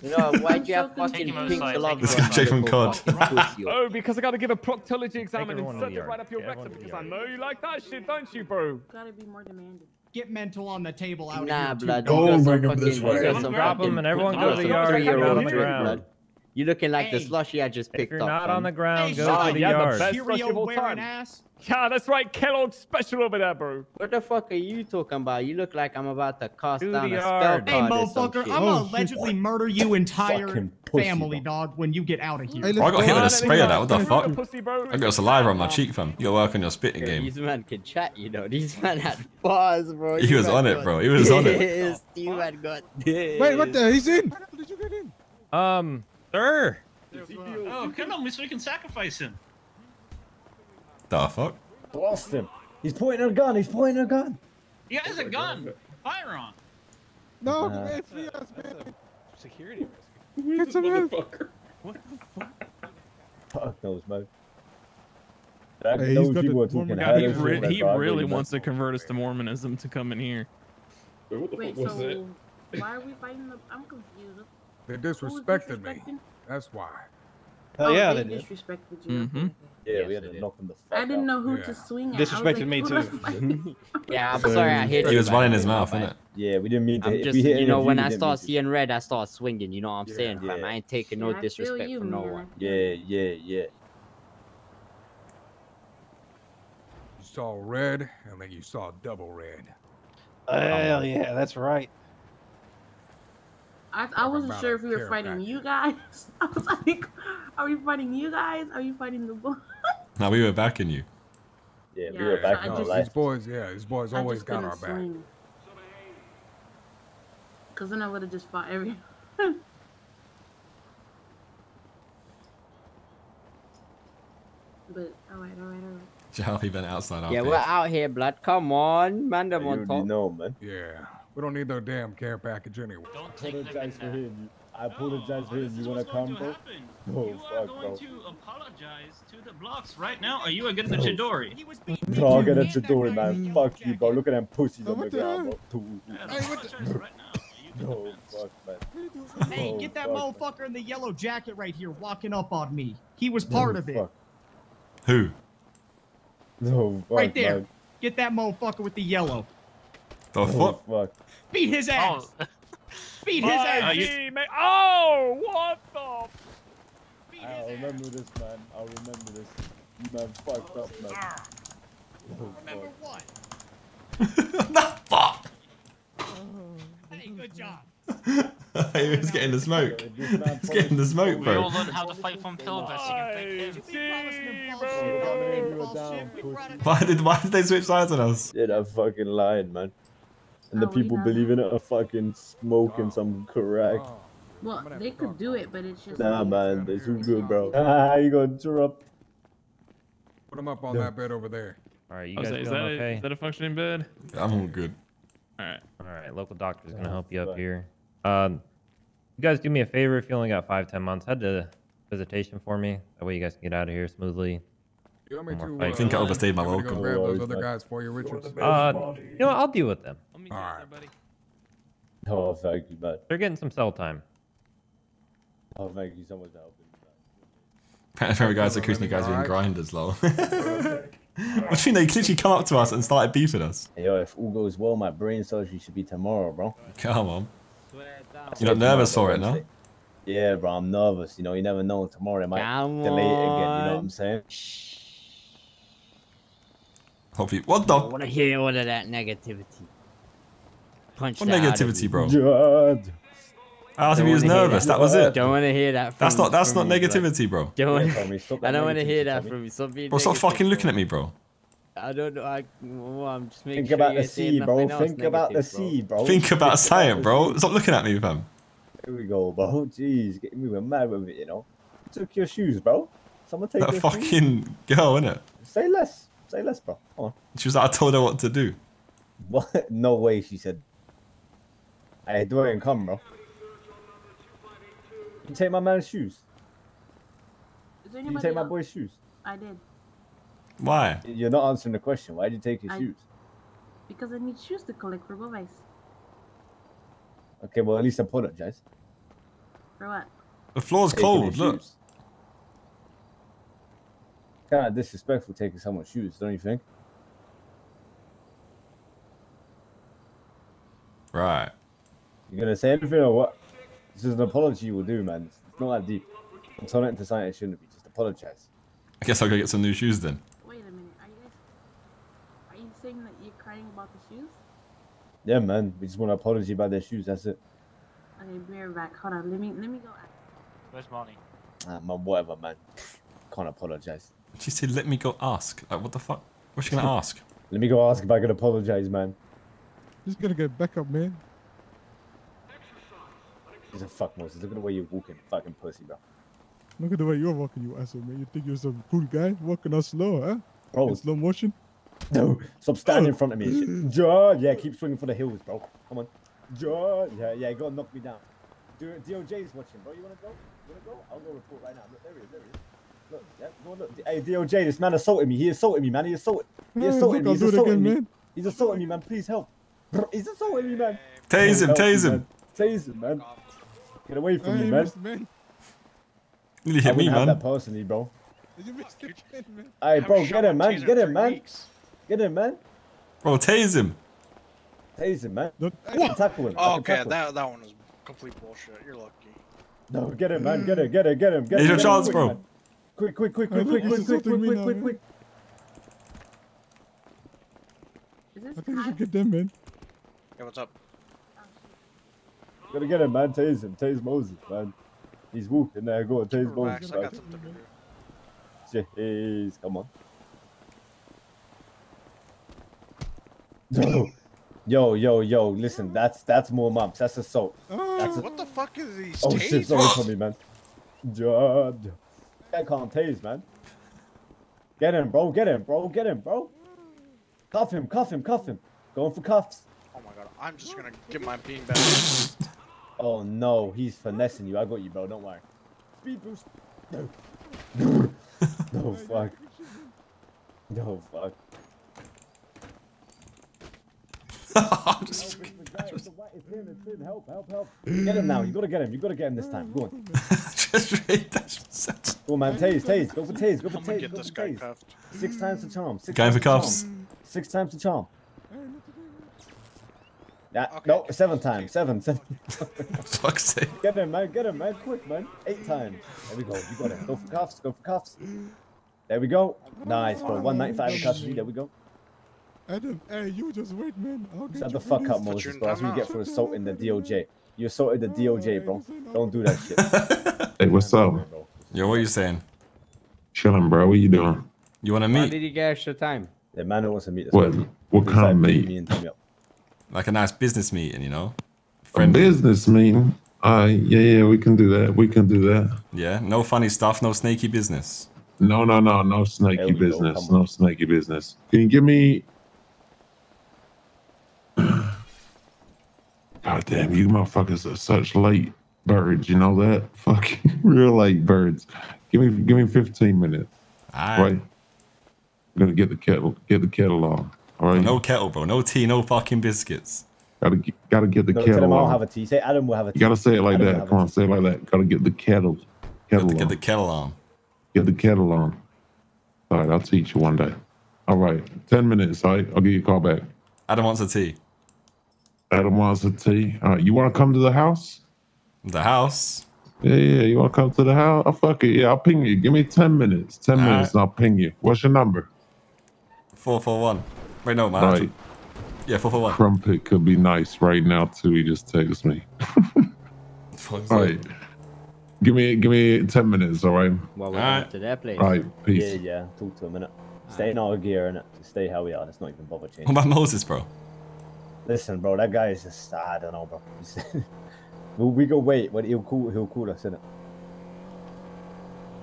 know, why'd you have fucking pink gloves? This guy check from C O D. Oh, because I gotta give a proctology exam and insert it right up your rectum because I know you like that shit, don't you, bro? Gotta be more demanding. Get mental on the table out nah, of here. Don't bring him this way. Drop him and everyone goes to the yard. You're on the ground. You're looking like hey. the slushy I just picked up. If you're not up, on the ground, hey, go oh, to the yeah, yard. The best slushy of all time. Ass. Yeah, that's right. Kellogg's special over there, bro. What the fuck are you talking about? You look like I'm about to cast down a spell card. Hey, motherfucker, I'm gonna oh, allegedly murder you entire pussy, family, bro. dog, when you get out of here. Hey, oh, I got hit with a spray of that. What the fuck? Pussy, I got saliva on my cheek, fam. You gotta work on your spitting game. These men can chat, you know. These men had bars, bro. He, he was on it, bro. He was on it. You had got this. Wait, what the hell? He's in. How did you get in? Um, sir. Oh, come on, we can sacrifice him. The fuck? Blast him. He's pointing a gun. He's pointing a gun. He has a gun. Firearm. No, uh, they free us, man. A security risk. It's a motherfucker. What the fuck? Fuck those, man. I hey, know you were talking about. He, re he really wants to convert us to Mormonism to come in here. Wait, what the Wait, fuck was so that? Why are we fighting them? I'm confused. They disrespected me. That's why. Hell oh, yeah, they, they disrespected you. Mm-hmm. Yeah, yes, we had to knock them the fuck I didn't know who yeah. to swing at. Disrespected like, me too. Yeah, I'm sorry I hit you. He was running his mouth, innit? Yeah, we didn't mean to. I'm just, hit you know, when I start seeing red, I start swinging. You know what I'm yeah, saying? Yeah. I ain't taking no yeah, disrespect you, from man. no one. Yeah, yeah, yeah. You saw red, and then you saw double red. Hell yeah, that's right. I, I wasn't sure if we were fighting back. you guys. I was like, are we fighting you guys? Are you fighting the boys? No, we were backing you. Yeah, yeah we were backing you. No, these boys, yeah, these boys I always got our swing. back. Because then I would have just fought everyone. But, alright, alright, alright. Jalfi been outside our Yeah, we're out here, blood. Come on, Mando on top. You know, man. Yeah. We don't need no damn care package anyway. Don't take I apologize for him. I apologize no, for him. You want to come, bro? Oh, you are fuck, going bro. to apologize to the blocks right now, or you are getting no. the Chidori. No, I'll get a Chidori, man. Fuck you, bro. Look at them pussies no, on the ground, bro. Yeah, hey, what the... right now, no, fuck, man. Hey, get that fuck, motherfucker man. in the yellow jacket right here walking up on me. He was part no, of fuck. it. Who? No, fuck, Right there. Man. Get that motherfucker with the yellow. The fuck? Oh, fuck? Beat his ass! Oh. Beat his oh, ass! You... Oh, what the? Beat I'll his remember ass. this, man. I'll remember this. You man fucked oh, up, man. Oh, remember fuck. what? The fuck! Hey, good job. He was getting the smoke. He's getting the smoke, bro. We all learned how to fight from pillbashing. Why did why did they switch sides on us? Yeah, that fucking lying, man. And the oh, people believing it are fucking smoking oh. some crack. Oh. Well, they could do it, but it's just... Nah, man, they're too good, bro. Ah, you gonna interrupt? Put them up on no. that bed over there. Alright, you guys oh, so, is that okay? A, is that a functioning bed? I'm all good. Alright. Alright, local doctor's gonna help you up here. Um, you guys do me a favor, if you only got five, ten months, head to visitation for me. That way you guys can get out of here smoothly. You want me to, uh, I think I overstayed my local. Grab those other guys for you, Richards. Uh, you know what? I'll deal with them. All right. Oh, thank you, bud. They're getting some cell time. Oh, thank you so much for helping. Apparently, guys, the Krishna guys are in grinders, lol. What do you know? They literally come up to us and started beefing us. Hey, yo, if all goes well, my brain surgery should be tomorrow, bro. Come on. You're not nervous for it, no? Yeah, bro, I'm nervous. You know, you never know. Tomorrow, it might delay it again. You know what I'm saying? Shh. Hope you. What the? I want to hear all of that negativity. Punch what that negativity, bro? God. I asked if he was nervous. That, that was it. Don't want to hear that. From that's not. That's from not negativity, bro. bro. Don't. Yeah, wanna, yeah, I don't want to hear that from you. Stop being. Bro, stop fucking looking at me, bro. I don't know. I, well, I'm just making Think sure about the sea, bro. Think negative, about the sea, bro. Think about saying, bro. Stop looking at me, fam. Here we go, bro. Jeez, we were mad with it, you know. You took your shoes, bro. Someone take that your fucking shoes. girl, innit? Say less. Say less, bro. Come on. She was like, I told her what to do. What? No way, she said. Hey, do it and come, bro. You take my man's shoes. You take else? my boy's shoes. I did. Why? You're not answering the question. Why did you take his I... shoes? Because I need shoes to collect for boys. Okay, well, at least I apologize. For what? The floor's taking cold, look. Shoes. Kind of disrespectful taking someone's shoes, don't you think? Right. You gonna say anything or what? This is an apology you will do, man. It's not that deep. I'm telling it to something it shouldn't be. Just apologize. I guess I'll go get some new shoes then. Wait a minute. Are you guys? Are you saying that you're crying about the shoes? Yeah, man. We just want an apology about their shoes. That's it. Okay, be right back. Hold on. Let me let me go. Where's Marty? Ah, man. Whatever, man. Can't apologize. She said, let me go ask. Like, what the fuck? What's she gonna ask? Let me go ask if I could apologize, man. He's gonna get back up, man. He's a fuck Moses. Look at the way you're walking, fucking pussy, bro. Look at the way you're walking, you asshole, man. You think you're some cool guy walking us slow, huh? Bro. In slow motion? No. Stop standing in front of me. Shit. Yeah, keep swinging for the hills, bro. Come on. George. Yeah, yeah, go knock me down. D O J is watching, bro. You wanna go? You wanna go? I'll go report right now. Look, there he is, there he is. Look, yeah, go look. Hey, D O J, this man assaulted me. He assaulted me, man. He assaulted. He assaulted me. He's assaulting me. He's assaulting me, man. Please help. He's assaulting me, man. Tase him, tase him. Tase him, man. Get away from me, man. You hit me, man. I wouldn't have that personally, bro. Did you miss the kid, man? Hey, bro, get him, man. Get him, man. Get him, man. Bro, tase him. Tase him, man. Tackle him. Oh, okay, that that one was complete bullshit. You're lucky. No, get him, man. Get him, get him, get him. He's your chance, bro. Quick, quick, quick, quick, quick, quick, quick, quick, quick, quick. I think you should get them, man. Hey, what's up? Gotta get him, man. Tase him. Tase Moses, man. He's whooping there. Go on, tase Moses, man. Jeez, come on. Yo, yo, yo, yo. Listen, that's that's more mumps. That's assault. That's a... What the fuck is these? Oh shit, sorry for me, man. Judge. That can't tase, man. Get him, bro. Get him, bro. Get him, bro. Cuff him, cuff him, cuff him. Going for cuffs. Oh my god, I'm just gonna get my bean back. Oh no, he's finessing you. I got you, bro. Don't worry. Speed boost. No, no fuck. No fuck. I'm just help, help, help. Get him now. You gotta get him. You gotta get him this time. Go on. Just rate that. Go on, man. Tase, tase. Go for tase. Go for tase. Go for tase. Six times the charm. Six Going times for cuffs. Charm. Six times the charm. Nah, okay, no, seven times. Seven, seven. Fuck's sake. Get him, man. Get him, man. Quick, man. Eight times. There we go. You got him. Go for cuffs. Go for cuffs. There we go. Nice, bro. one ninety-five in custody. There we go. Adam, hey, you just wait, man. Shut the fuck up, Moses, bro. That's what you get for assaulting the D O J. You assaulted the D O J, bro. Don't do that shit. Hey, what's up? Yo, what are you saying? Chilling, bro. What you doing? You want to meet? Why did you get extra time? The man who wants to meet us. What, what kind of meet? Like a nice business meeting, you know? Friendly. A business meeting? Uh, yeah, yeah, we can do that. We can do that. Yeah, no funny stuff, no snaky business. No, no, no, no snaky business. No snaky business. Can you give me... God damn, you motherfuckers are such late birds, you know that? Fucking real late birds. Give me give me fifteen minutes. Alright. Right? I'm gonna get the kettle get the kettle on. Alright. No kettle, bro. No tea, no fucking biscuits. Gotta gotta get the no, kettle. Tell him I'll have a tea. Say Adam will have a tea. You gotta say it like Adam that. Come on, say it like that. Gotta get the kettle. Kettle on. Get the kettle on. Get the kettle on. Alright, I'll teach you one day. Alright. Ten minutes, alright? I'll give you a call back. Adam wants a tea. Adam wants a tea. All right, you want to come to the house? The house? Yeah, yeah. You want to come to the house? Oh, fuck it. Yeah, I'll ping you. Give me ten minutes. Ten All minutes, right. and I'll ping you. What's your number? Four four one. Right now, man. Right. Yeah, four four one. Crumpet could be nice right now too. He just texts me. All right. Give me, give me ten minutes. All right. Well, we're all right. To their place. All right. Peace. Yeah, yeah. Talk to him in a minute. Stay in our gear and stay how we are. Let's not even bother changing. What about Moses, bro? Listen, bro, that guy is just, I don't know, bro. Well, we go wait, but he'll call, he'll call us, innit?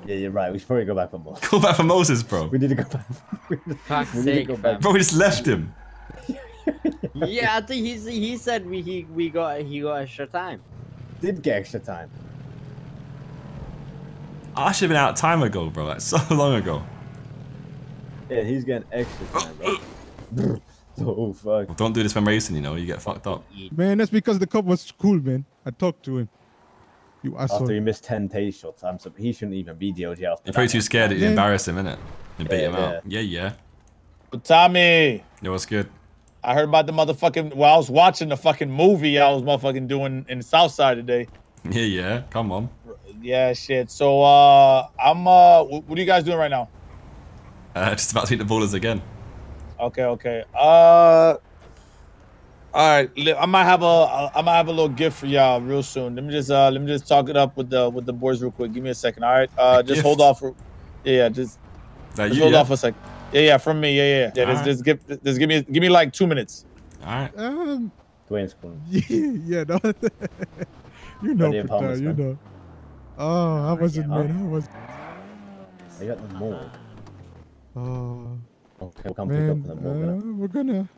Yeah, you're right. We should probably go back for Moses. Go back for Moses, bro. We need to go back. We need, Fuck's we need sake, to go back. Bro, we just left him. Yeah, I think he's, he said we he, we got he got extra time. Did get extra time. I should have been out time ago, bro. That's so long ago. Yeah, he's getting extra time, bro. Oh fuck! Don't do this when racing, you know. You get fucked up. Man, that's because the cop was cool, man. I talked to him. You asshole. After he missed ten taste shots, I'm so he shouldn't even be D O J. After you're probably too scared that you yeah. embarrass him, innit? You yeah, beat him yeah. out. Yeah, yeah. But Tommy. Yo, what's good? I heard about the motherfucking. Well, I was watching the fucking movie I was motherfucking doing in Southside today. Yeah, yeah. Come on. Yeah, shit. So, uh, I'm. Uh, what are you guys doing right now? Uh, just about to hit the ballers again. Okay, okay. Uh, all right. I might have a I might have a little gift for y'all real soon. Let me just uh let me just talk it up with the with the boys real quick. Give me a second. All right. Uh, just gift? hold off for, yeah, yeah. Just, just you, hold yeah? off for a second. Yeah, yeah. From me. Yeah, yeah. Yeah. Just, right. just give just give me give me like two minutes. All right. Um. Dwayne's cool. Yeah. No. You know. Pata, promise, you know. Oh, how was it, man? How was? I got the more. Oh. Okay, we'll come man, pick up in the morning. Uh, we're gonna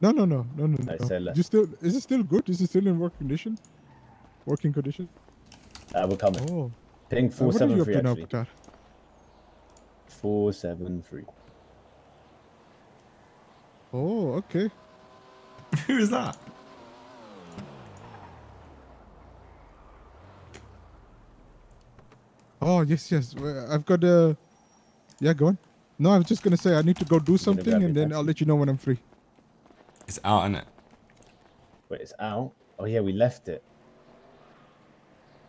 No, no, no, no, no. I no. Sell it. You still? Is it still good? Is it still in working condition? Working condition? I will come. Oh. Paying four uh, seven three actually. Now, four seven three. Oh, okay. Who is that? Oh yes, yes. I've got a. Uh... Yeah, go on. No, I was just gonna say I need to go do something, and then I'll let you know when I'm free. It's out, isn't it? Wait, it's out? Oh yeah, we left it.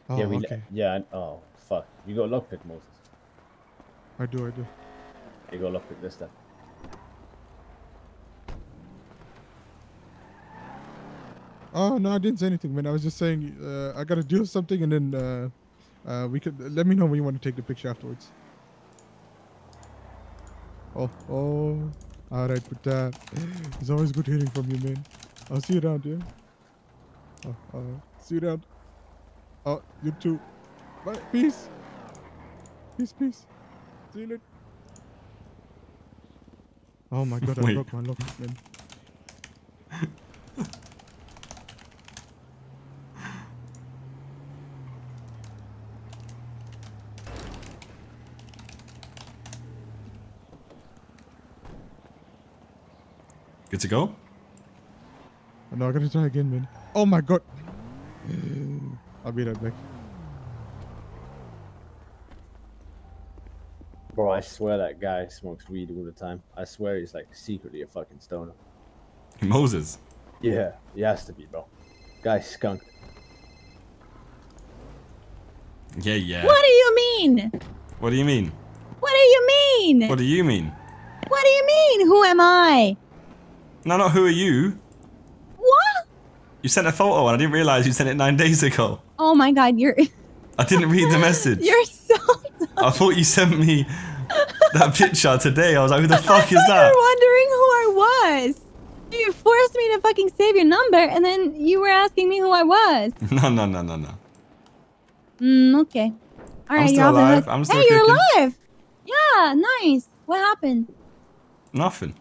Oh, yeah, we okay. Yeah, oh fuck. You got a lockpick, Moses. I do, I do. You got a lockpick this time. Oh no, I didn't say anything, man. I was just saying uh, I gotta do something, and then uh, uh, we could let me know when you want to take the picture afterwards. Oh, oh. Alright, but uh, it's always good hearing from you, man. I'll see you around, yeah? Oh, uh, see you around. Oh, you too. Bye, peace. Peace, peace. See you later. Oh my god, I broke my lock, man. Good to go? No, I gotta try again, man. Oh my god! I'll be right back. Bro, I swear that guy smokes weed all the time. I swear he's like secretly a fucking stoner. Moses? Yeah, he has to be, bro. Guy skunked. Yeah, yeah. What do you mean? What do you mean? What do you mean? What do you mean? What do you mean? Who am I? No, not who are you? What? You sent a photo and I didn't realize you sent it nine days ago. Oh my god, you're... I didn't read the message. You're so dumb. I thought you sent me that picture today. I was like, who the fuck is that? You were wondering who I was. You forced me to fucking save your number and then you were asking me who I was. No, no, no, no, no. Mm, okay. All right, I'm still alive. I'm still hey, cooking. You're alive. Yeah, nice. What happened? Nothing.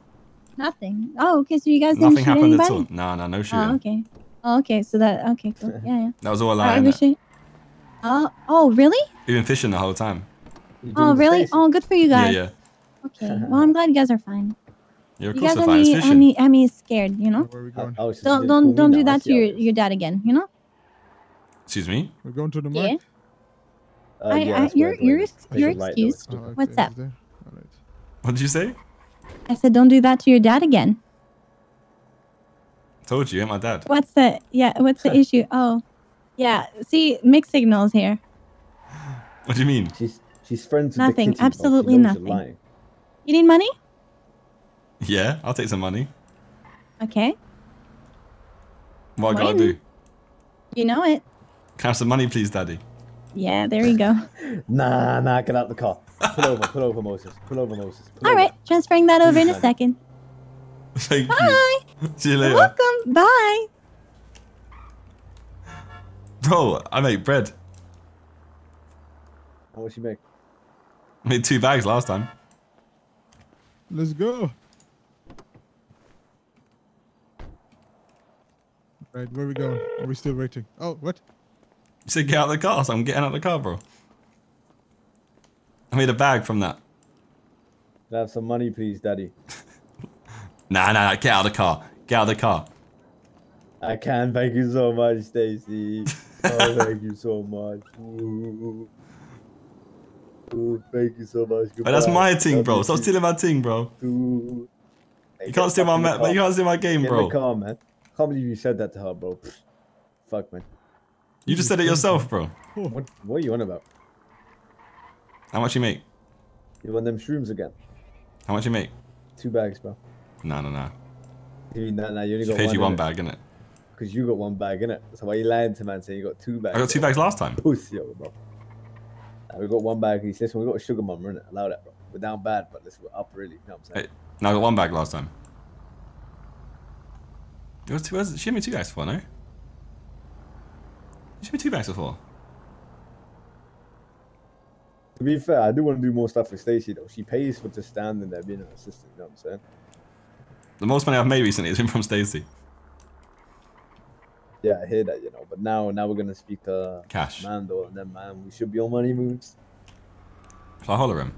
Nothing. Oh, okay. So you guys didn't Nothing shoot happened anybody? At all. No, no, no shooting. Oh, okay. Oh, okay. So that. Okay, cool. Yeah, yeah. That was all I right, Oh, oh, really? You've been fishing the whole time. Oh, really? Space. Oh, good for you guys. Yeah, yeah. Okay. Well, I'm glad you guys are fine. You're you guys are fine. It's fishing. I mean, scared. You know. Where are we going? Oh, don't, don't, don't do that to your, your dad again. You know. Excuse me. We're going to the market. Yeah. Uh, I, yeah, I, you're, you're, you're excused. Right, oh, okay. What's up? All right. What did you say? I said, don't do that to your dad again. Told you, ain't my dad. What's the yeah? What's the issue? Oh, yeah. See, mixed signals here. What do you mean? She's she's friends. Nothing. With the absolutely nothing. You need money? Yeah, I'll take some money. Okay. What I gotta do? You know it. Can I have some money, please, Daddy? Yeah, there you go. nah, nah, get out the car. Pull over, pull over, Moses. Pull over, Moses. Pull All over. Right, transferring that over in a second. Thank Bye. You. See you later. Welcome. Bye. Bro, I make bread. How much you make? I made two bags last time. Let's go. Right, where are we going? Are we still waiting? Oh, what? You said get out of the car, so I'm getting out of the car, bro. I made a bag from that. Can I have some money, please, Daddy? nah, nah, nah, get out of the car. Get out of the car. I can. Thank you so much, Stacy. oh, thank you so much. Ooh. Ooh, thank you so much. Goodbye. But that's my thing, bro. Stop stealing my thing, bro. You can't steal my ma you can't steal my game, get bro. In the car, man. I can't believe you said that to her, bro. Pfft. Fuck, man. You just said it yourself, bro. What, what are you on about? How much you make? You want them shrooms again? How much you make? Two bags, bro. No, no, no. You mean that now? You only she got paid one, you one it? Bag, innit? Because you got one bag, innit? So why are you lying to man saying you got two bags? I got two bro? Bags last time. Pussy, bro. Nah, we got one bag. He says, listen, we got a sugar mum, innit? Allow that, bro. We're down bad, but let's go up, really. You know what I'm saying? Hey, no, I got one bag last time. There was two, she gave me two bags before, no? She gave me two bags before. To be fair, I do want to do more stuff with Stacey though. She pays for just standing there being an assistant, you know what I'm saying? The most money I've made recently has been from Stacy. Yeah, I hear that, you know. But now, now we're gonna speak to Cash Mando, and then man, we should be on money moves. Shall I holler him?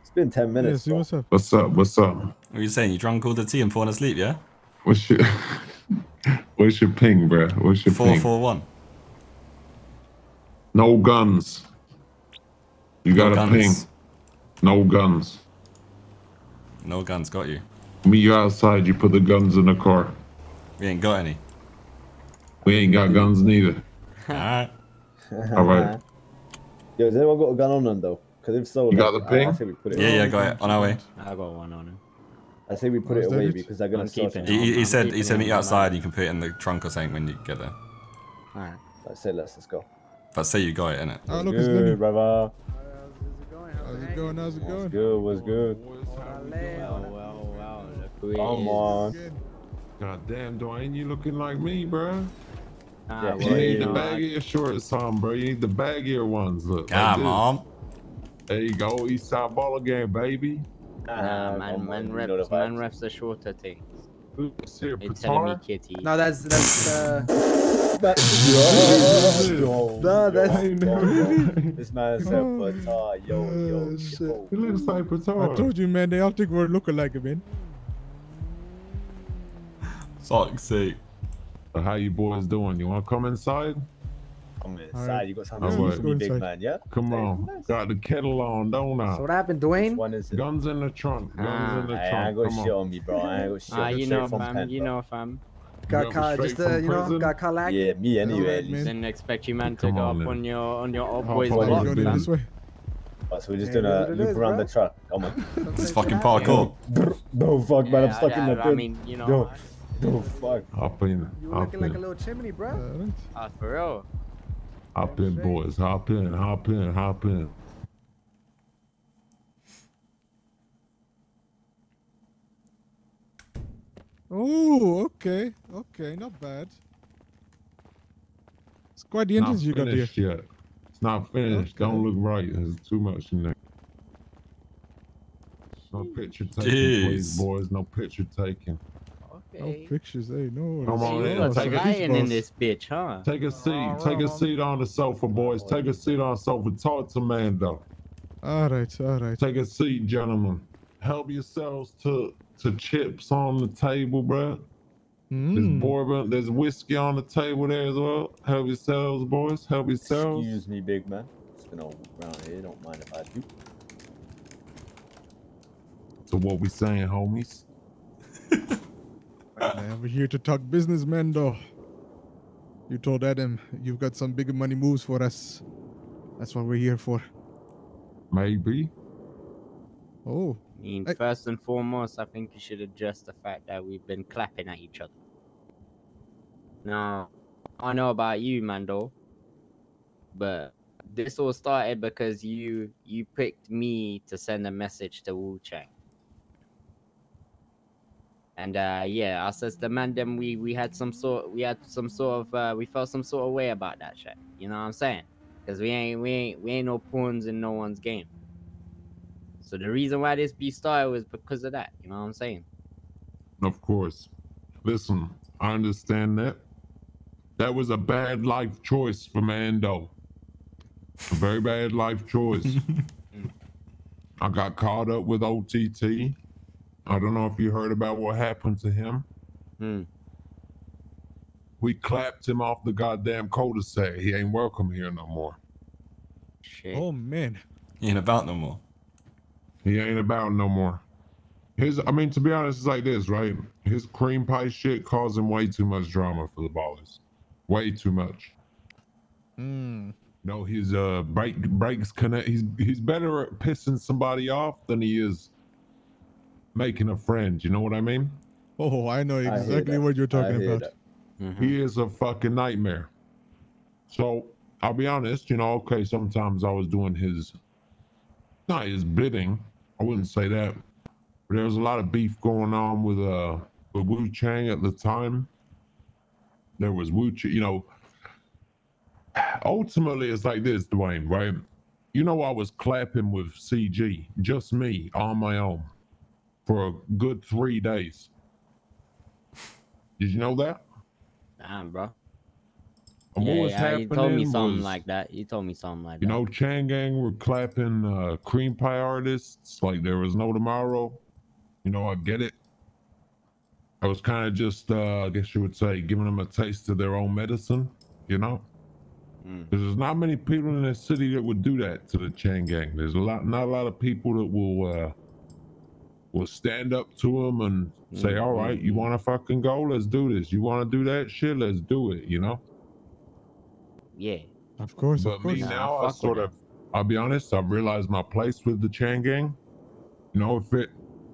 It's been ten minutes. Yeah, what's up? What's up? What's up? What are you saying? You drunk all the tea and falling asleep, yeah? What's your What's your ping, bro? What's your ping? four four one. No guns. You got a ping. No guns. No guns, got you. Me, you outside, you put the guns in the car. We ain't got any. We ain't got guns neither. Alright. Alright. Yo, has anyone got a gun on them though? Because if so, you got the ping? I, I say we put it yeah, away. Yeah, got it. On our way. I got one on him. I say we put it away because they're going to keep it. He, he said, he said meet you outside, you can put it in the trunk or something when you get there. Alright. I say let's, let's go. But say you got it, innit? Oh, look, it's good, brother. How's it going? How's it going? What's good? What's good? Wow, wow, wow. Come on. God damn, Dwayne, you looking like me, bro. Nah, you need the baggier shorts on, bro. You need the baggier ones. Look. Come on. There you go. East Side Baller Gang, baby. Nah, man, man reps, man reps the shorter things. Who's here, Patar? No, that's, that's, uh... That, yo, yo, nah, that's yo, yo. This man said Patar, yo, yo, yo. He looks like Patar. I told you, man, they all think we're looking like him, man. Fuck's sake. So how you boys doing? You want to come inside? Come inside. Right. You got something oh, to do, big inside. Man, yeah? Come on. Nice. Got the kettle on, don't I? So what happened, Dwayne? One is guns in the trunk. Guns ah, in the trunk. I ain't got shit on me, bro. I ain't got shit on me. Ah, you know, fam. Pen, you know, fam. Got car, just uh, you know, got car lag. Yeah, me anyway. Right, didn't expect you, man, to go on, up man. on your on your old boys' block. Right, so we're just yeah, doing a loop around bro. the truck. Come on. It's fucking parkour. No fuck, man, I'm stuck in the pit. I mean, you know. No fuck. Hop in. You hop looking in. Like a little chimney, bro. Ah, uh, for real. Hop in, boys. Hop in. Hop in. Hop in. Oh, okay, okay, not bad. It's quite the entrance you got here. Yet. It's not finished. Okay. Don't look right. There's too much in there. No picture taking, please, boys. No picture taking. Okay. No pictures, hey, no. Come on in. What's take lying a, in this bitch, huh? Take a seat. Oh, take a seat on the sofa, boys. Take a seat on the sofa. Talk to Mando. All right, all right. Take a seat, gentlemen. Help yourselves to to chips on the table, bro. Mm. There's bourbon. There's whiskey on the table there as well. Help yourselves, boys. Help yourselves. Excuse me, big man. It's been all around here. Don't mind if I do. So what we saying, homies? Man, we're here to talk business, Mando. You told Adam you've got some big money moves for us. That's what we're here for. Maybe. Oh. I mean, I... first and foremost, I think you should address the fact that we've been clapping at each other. Now, I know about you, Mando, but this all started because you you picked me to send a message to Wu-Chang. And uh, yeah, us as the man, them we we had some sort, we had some sort of, uh, we felt some sort of way about that shit. You know what I'm saying? Because we ain't, we ain't, we ain't no pawns in no one's game. So the reason why this beef started was because of that. You know what I'm saying? Of course. Listen, I understand that. That was a bad life choice for Mando. A very bad life choice. I got caught up with O T T. I don't know if you heard about what happened to him. Hmm. We clapped him off the goddamn cul-de-sac. He ain't welcome here no more. Shit. Oh, man. He ain't about no more. He ain't about no more. His, I mean, to be honest, it's like this, right? His cream pie shit caused him way too much drama for the ballers. Way too much. Hmm. No, his uh, break, breaks connect. He's, he's better at pissing somebody off than he is making a friend, you know what I mean? Oh, I know exactly I what you're talking about. Mm-hmm. He is a fucking nightmare. So I'll be honest, you know, okay, sometimes I was doing his, not his bidding, I wouldn't say that, but there was a lot of beef going on with uh with Wu-Chang at the time. There was Wu-Chang, you know, ultimately it's like this, Dwayne, right? You know, I was clapping with C G, just me, on my own. for a good three days. Did you know that? Damn, bro. And yeah, what was yeah, happening you told me something was, like that. You told me something like that. You know, Chang Gang were clapping uh, Cream Pie artists like there was no tomorrow. You know, I get it. I was kind of just, uh, I guess you would say, giving them a taste of their own medicine, you know? Mm. There's not many people in this city that would do that to the Chang Gang. There's a lot, not a lot of people that will, uh, will stand up to them and say, mm-hmm. all right, you want to fucking go? Let's do this. You want to do that shit? Let's do it, you know? Yeah. Of course, but of course. me now, I, I sort of, I'll be honest, I've realized my place with the Chang Gang. You know, if it,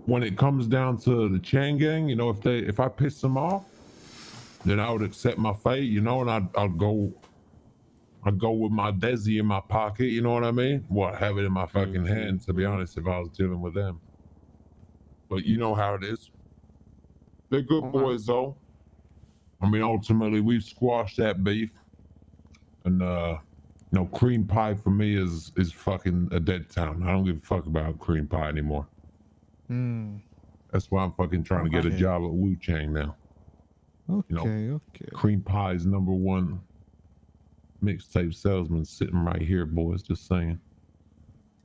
when it comes down to the Chang Gang, you know, if they, if I piss them off, then I would accept my fate, you know, and I'd, I'd go, I'd go with my Desi in my pocket, you know what I mean? Well, I'd have it in my fucking hand, to be honest, if I was dealing with them. But you know how it is. They're good boys, though. I mean, ultimately, we've squashed that beef, and uh, you know, Cream Pie for me is is fucking a dead town. I don't give a fuck about Cream Pie anymore. Mm. That's why I'm fucking trying okay. to get a job at Wu-Chang now. Okay, you know, okay. Cream Pie's number one mixtape salesman sitting right here, boys. Just saying.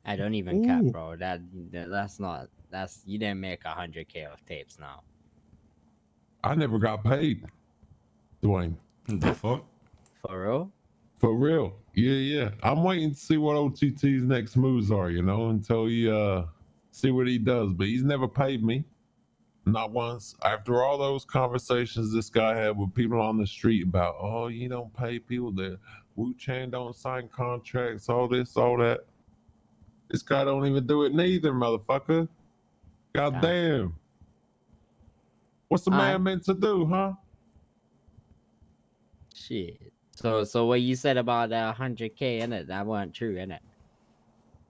I don't even Ooh. Cap, bro. That, that that's not. That's you didn't make a hundred k of tapes now. I never got paid, Dwayne. The fuck? For real? For real? Yeah, yeah. I'm waiting to see what O T T's next moves are. You know, until he uh. see what he does, but he's never paid me, not once. After all those conversations this guy had with people on the street about, oh, you don't pay people, that Wu-Chang don't sign contracts, all this, all that. This guy don't even do it neither, motherfucker. God yeah. damn. What's the man I... meant to do, huh? Shit. So, so what you said about uh, one hundred K in it, that wasn't true, in it.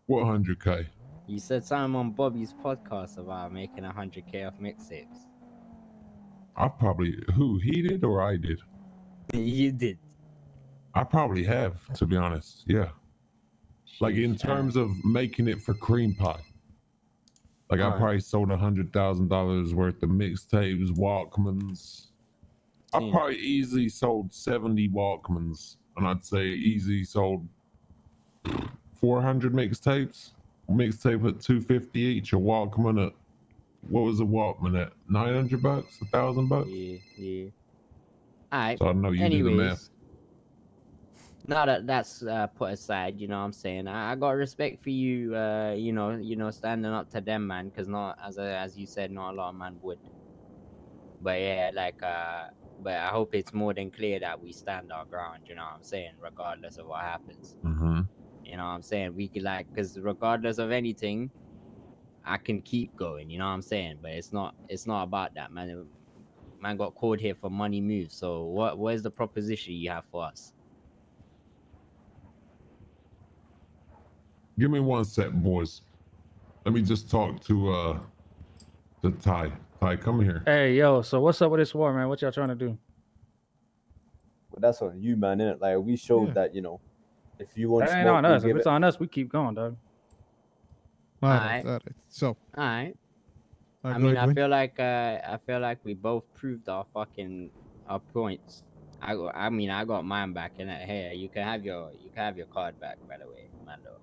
What one hundred K? You said something on Bobby's podcast about making one hundred K off mixtapes. I probably... Who? He did or I did? You did. I probably have, to be honest. Yeah. Sheesh. Like, in terms of making it for Cream Pie. Like, right. I probably sold one hundred thousand dollars worth of mixtapes, Walkmans. I probably easily sold seventy Walkmans. And I'd say easily sold four hundred mixtapes. Mixtape at two fifty each, a Walkman at, what was a Walkman at? nine hundred bucks? A thousand bucks? Yeah, yeah. All right. So I know you Anyways, do the math. Now that that's uh, put aside, you know what I'm saying? I, I got respect for you, uh, you know, you know, standing up to them, man, because not, as a, as you said, not a lot of man would. But yeah, like, uh, but I hope it's more than clear that we stand our ground, you know what I'm saying, regardless of what happens. Mm-hmm. You know what I'm saying? We could like, because regardless of anything, I can keep going. You know what I'm saying? But it's not, it's not about that, man. Man got called here for money moves. So what, where's the proposition you have for us? Give me one sec, boys. Let me just talk to uh, the Ty. Ty, come here. Hey, yo. So what's up with this war, man? What y'all trying to do? Well, that's on you, man. Isn't it? Like we showed yeah. that, you know. If you want that ain't smoke, on us. If it's it... on us, we keep going, dog. All right. All right. So. All right. I mean, I feel like uh, I feel like we both proved our fucking our points. I go, I mean, I got mine back, and hey, you can have your you can have your card back, by the way, Mando.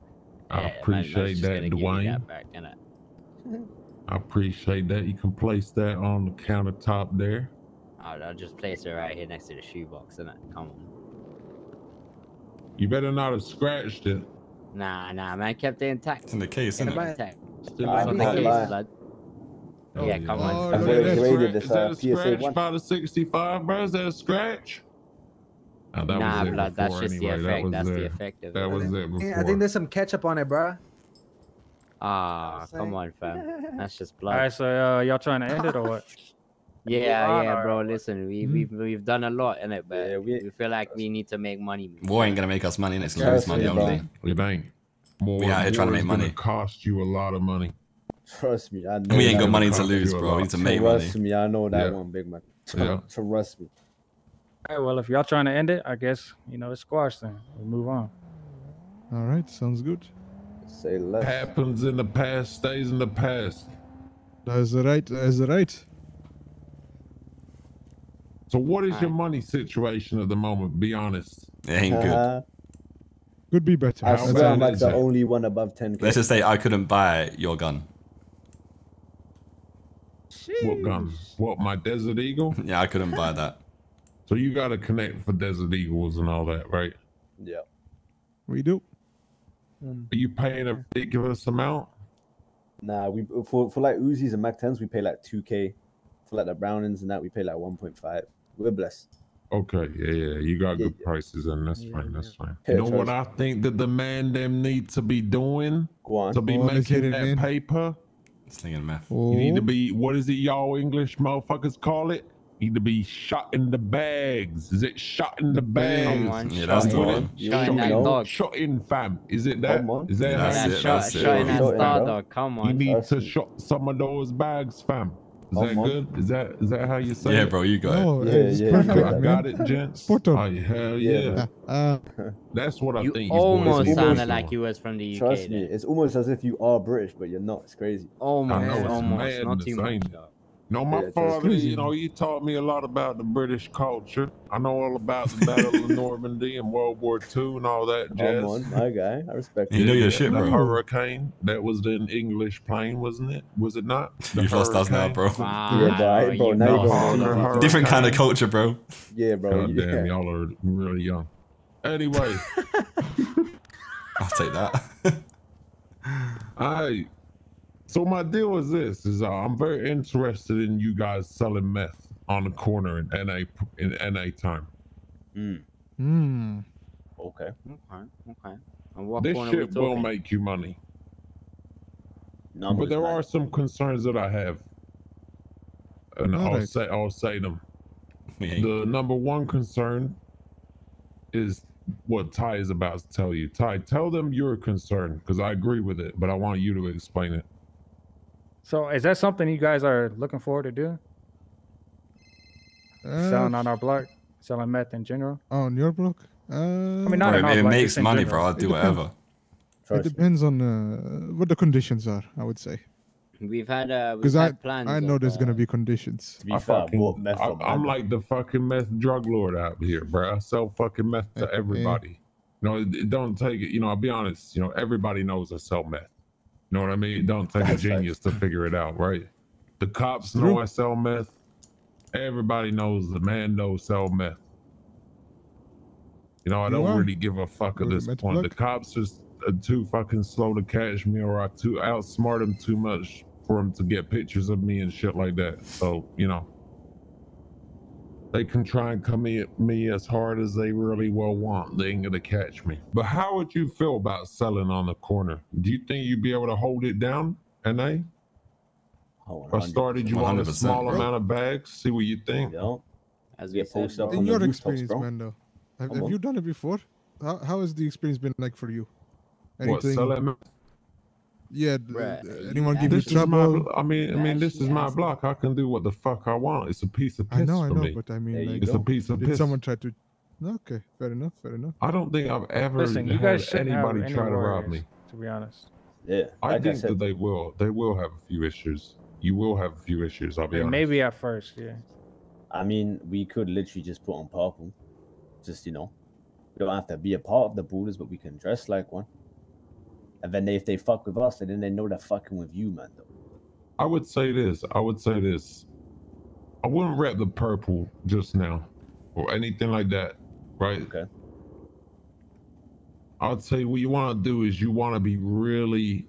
I yeah, appreciate that, Dwayne. That back, I appreciate that. You can place that on the countertop there. I'll, I'll just place it right here next to the shoebox, innit? Come on. You better not have scratched it. Nah, nah, man. I kept it intact. It's in the case, in the case. Still in the case, blood. Oh, yeah, come on. Oh, look at that. Is that a scratch by the sixty-five, bro? Is that a scratch? Nah, blood. That's just the effect. That's the effect of it. That was it before. I think there's some ketchup on it, bro. Ah, come on, fam. That's just blood. All right, so uh, y'all trying to end it or what? Yeah, yeah, bro. Listen, we we've we've done a lot in it, but yeah, we, we feel like we need to make money. War ain't gonna make us money. It's gonna lose money only. We ain't. More we out here trying to make money. Cost you a lot of money. Trust me, I know. We ain't got money to lose, bro. We need to make money. Trust me, I know that yeah. one, big man. Yeah. Trust me. All right, well, if y'all trying to end it, I guess you know it's squash then. We move on. All right, sounds good. Say less. Happens in the past, stays in the past. That is right. That is right. So what is All your right. money situation at the moment? Be honest. It ain't uh, good. Could be better. I swear I'm like the only one above ten K. Let's just say I couldn't buy your gun. Jeez. What gun? What, my Desert Eagle? Yeah, I couldn't buy that. So you got to connect for Desert Eagles and all that, right? Yeah. We do. Are you paying a ridiculous amount? Nah, we for, for like Uzis and Mac tens, we pay like two K. For like the Brownings and that, we pay like one point five. We're blessed. Okay, yeah, yeah. You got yeah, good yeah. prices, and that's yeah, fine, that's yeah. fine. You know choice. What I think that the man them need to be doing? Go on. To be oh, making that in. Paper? It's thinking math. Oh. You need to be, what is it y'all English motherfuckers call it? You need to be shot in the bags. Is it shot in the bags? On, yeah, that's what it is. Shot in that dog. Shot in, fam. Is it that? Is that yeah, that's that's it, shot in that dog, come on. You need to shot some of those bags, fam. Is oh, that man. Good? Is that is that how you say yeah, it? Yeah, bro, you got no, it. Yeah, yeah, perfect, I man. Got it, gents. Sport on. Oh, hell yeah. yeah. Uh, That's what I you think. You almost sounded like you was from the U K. Trust me, it's almost as if you are British, but you're not. It's crazy. Almost. I know, it's almost. Madness, not too much. No, my yeah, father, you know, he taught me a lot about the British culture. I know all about the Battle of Normandy and World War Two and all that jazz. Oh, my guy, I respect you. You know your shit, bro. The hurricane, that was an English plane, wasn't it? Was it not? The You've hurricane. Lost us now, bro. Ah, yeah, bro, bro, now now you different kind of culture, bro. Yeah, bro. God damn, y'all yeah. are really young. Anyway. I'll take that. I... So my deal is this: is uh, I'm very interested in you guys selling meth on the corner in N A in N A time. Hmm. Hmm. Okay. Okay. Okay. And what this shit will make you money. Numbers but there like... are some concerns that I have, and Not I'll it. say I'll say them. The number one concern is what Ty is about to tell you. Ty, tell them your concern because I agree with it, but I want you to explain it. So is that something you guys are looking forward to doing? Uh, selling on our block, selling meth in general. On your block? Uh, I mean, not bro, on our it block, makes money, general. Bro. I'll it do depends. Whatever. Trust it depends me. on uh, what the conditions are. I would say. We've had because uh, I plans I know of, there's uh, gonna be conditions. To be I fair, fucking, meth I, I'm like the fucking meth drug lord out here, bro. I sell fucking meth to everybody. You know, it, it don't take it. You know, I'll be honest. You know, everybody knows I sell meth. Know what I mean? It don't take That's a genius right. to figure it out, right? The cops know I sell meth. Everybody knows the Mando sell meth. You know, I don't really give a fuck at this point. Look. The cops are too fucking slow to catch me, or I too outsmart them too much for them to get pictures of me and shit like that. So, you know, they can try and come at me as hard as they really well want. They ain't gonna catch me. But how would you feel about selling on the corner? Do you think you'd be able to hold it down, N A? Oh, I started you on a small bro. amount of bags. See what you think. Oh, yeah. As we post up in on your the experience, bro. Mando, have, have you done it before? How, how has the experience been like for you? Anything? What, selling? Yeah, right. anyone give me trouble? My, I mean, I mean, this is my block. I can do what the fuck I want. It's a piece of piss I know, I know, me. but I mean, like, it's a piece of Did piss. Someone tried to. Okay, fair enough, fair enough. I don't think I've ever Listen, you guys had anybody any try to rob me. To be honest, yeah, I like think I said, that they will. They will have a few issues. You will have a few issues. I'll be honest. Maybe at first, yeah. I mean, we could literally just put on purple. Just you know, we don't have to be a part of the borders, but we can dress like one. And then they, if they fuck with us, then they know they're fucking with you, man. Though. I would say this. I would say this. I wouldn't rep the purple just now or anything like that, right? Okay. I'd say what you want to do is you want to be really,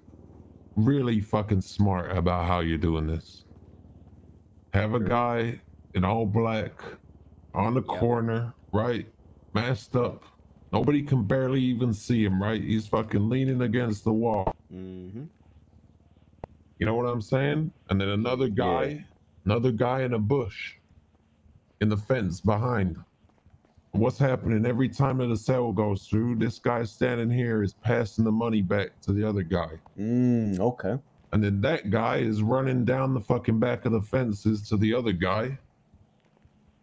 really fucking smart about how you're doing this. Have a guy in all black on the yep. corner, right? Masked up. Nobody can barely even see him, right? He's fucking leaning against the wall. Mm-hmm. You know what I'm saying? And then another guy, yeah. another guy in a bush, in the fence behind. What's happening every time that a cell goes through, this guy standing here is passing the money back to the other guy. Mm, okay. And then that guy is running down the fucking back of the fences to the other guy.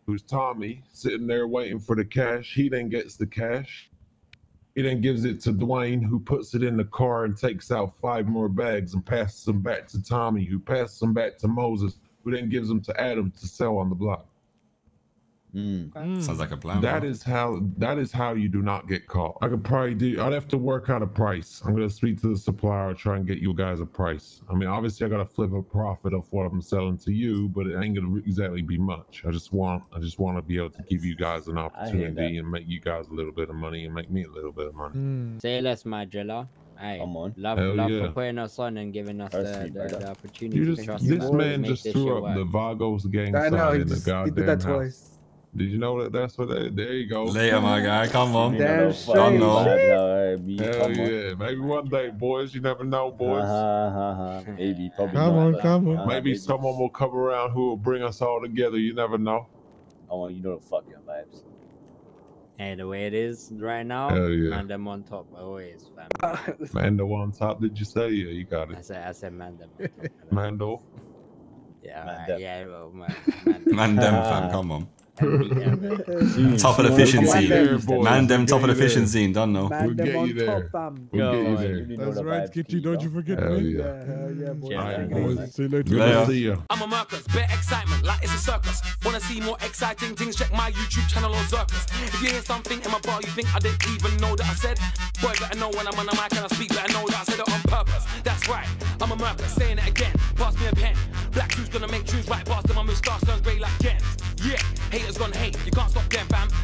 Who's Tommy, sitting there waiting for the cash. He then gets the cash. He then gives it to Dwayne, who puts it in the car and takes out five more bags and passes them back to Tommy, who passes them back to Moses, who then gives them to Adam to sell on the block. Mm. Mm. Sounds like a plan. That is how that is how you do not get caught. I could probably do. I'd have to work out a price. I'm gonna speak to the supplier, try and get you guys a price. I mean, obviously, I gotta flip a profit of what I'm selling to you, but it ain't gonna exactly be much. I just want, I just want to be able to give you guys an opportunity and make you guys a little bit of money and make me a little bit of money. Mm. Say less, my driller. Hey, come on. Love, love yeah. for putting us on and giving us the, the, the opportunity. You just, to this man just this threw up work. the Vagos gang I know, sign in just, the goddamn he did that twice. Did you know that that's what that? There you go. Later, my guy. Come on. You know, don't know. Hell yeah. On. Maybe one day, boys. You never know, boys. Uh-huh, uh-huh. Maybe. Probably come on, that. come on. Uh-huh, maybe baby. someone will come around who will bring us all together. You never know. Oh, you know the fucking vibes. And the way it is right now, yeah. Mandem on top always, family. Mando on top, did you say? Yeah, you got it. I said, I said Mandem on top. Mando. Yeah, Mandem. Right, yeah, well, man, Mandem. Mandem, fam, come on. Top of the fishing scene. Man, them top of the fishing scene. Don't know. We'll get you there. We'll get you there. That's right, Kitty. Don't you forget me. Hell yeah. I'm a Mercus. Bare excitement. Like it's a circus. Want to see more exciting things? Check my YouTube channel on Zirkus. If you hear something in my bar you think I didn't even know that I said, boy, better know when I'm on the mic and I speak. Better know that I said it on purpose. That's right. I'm a Mercus. Saying it again. Pass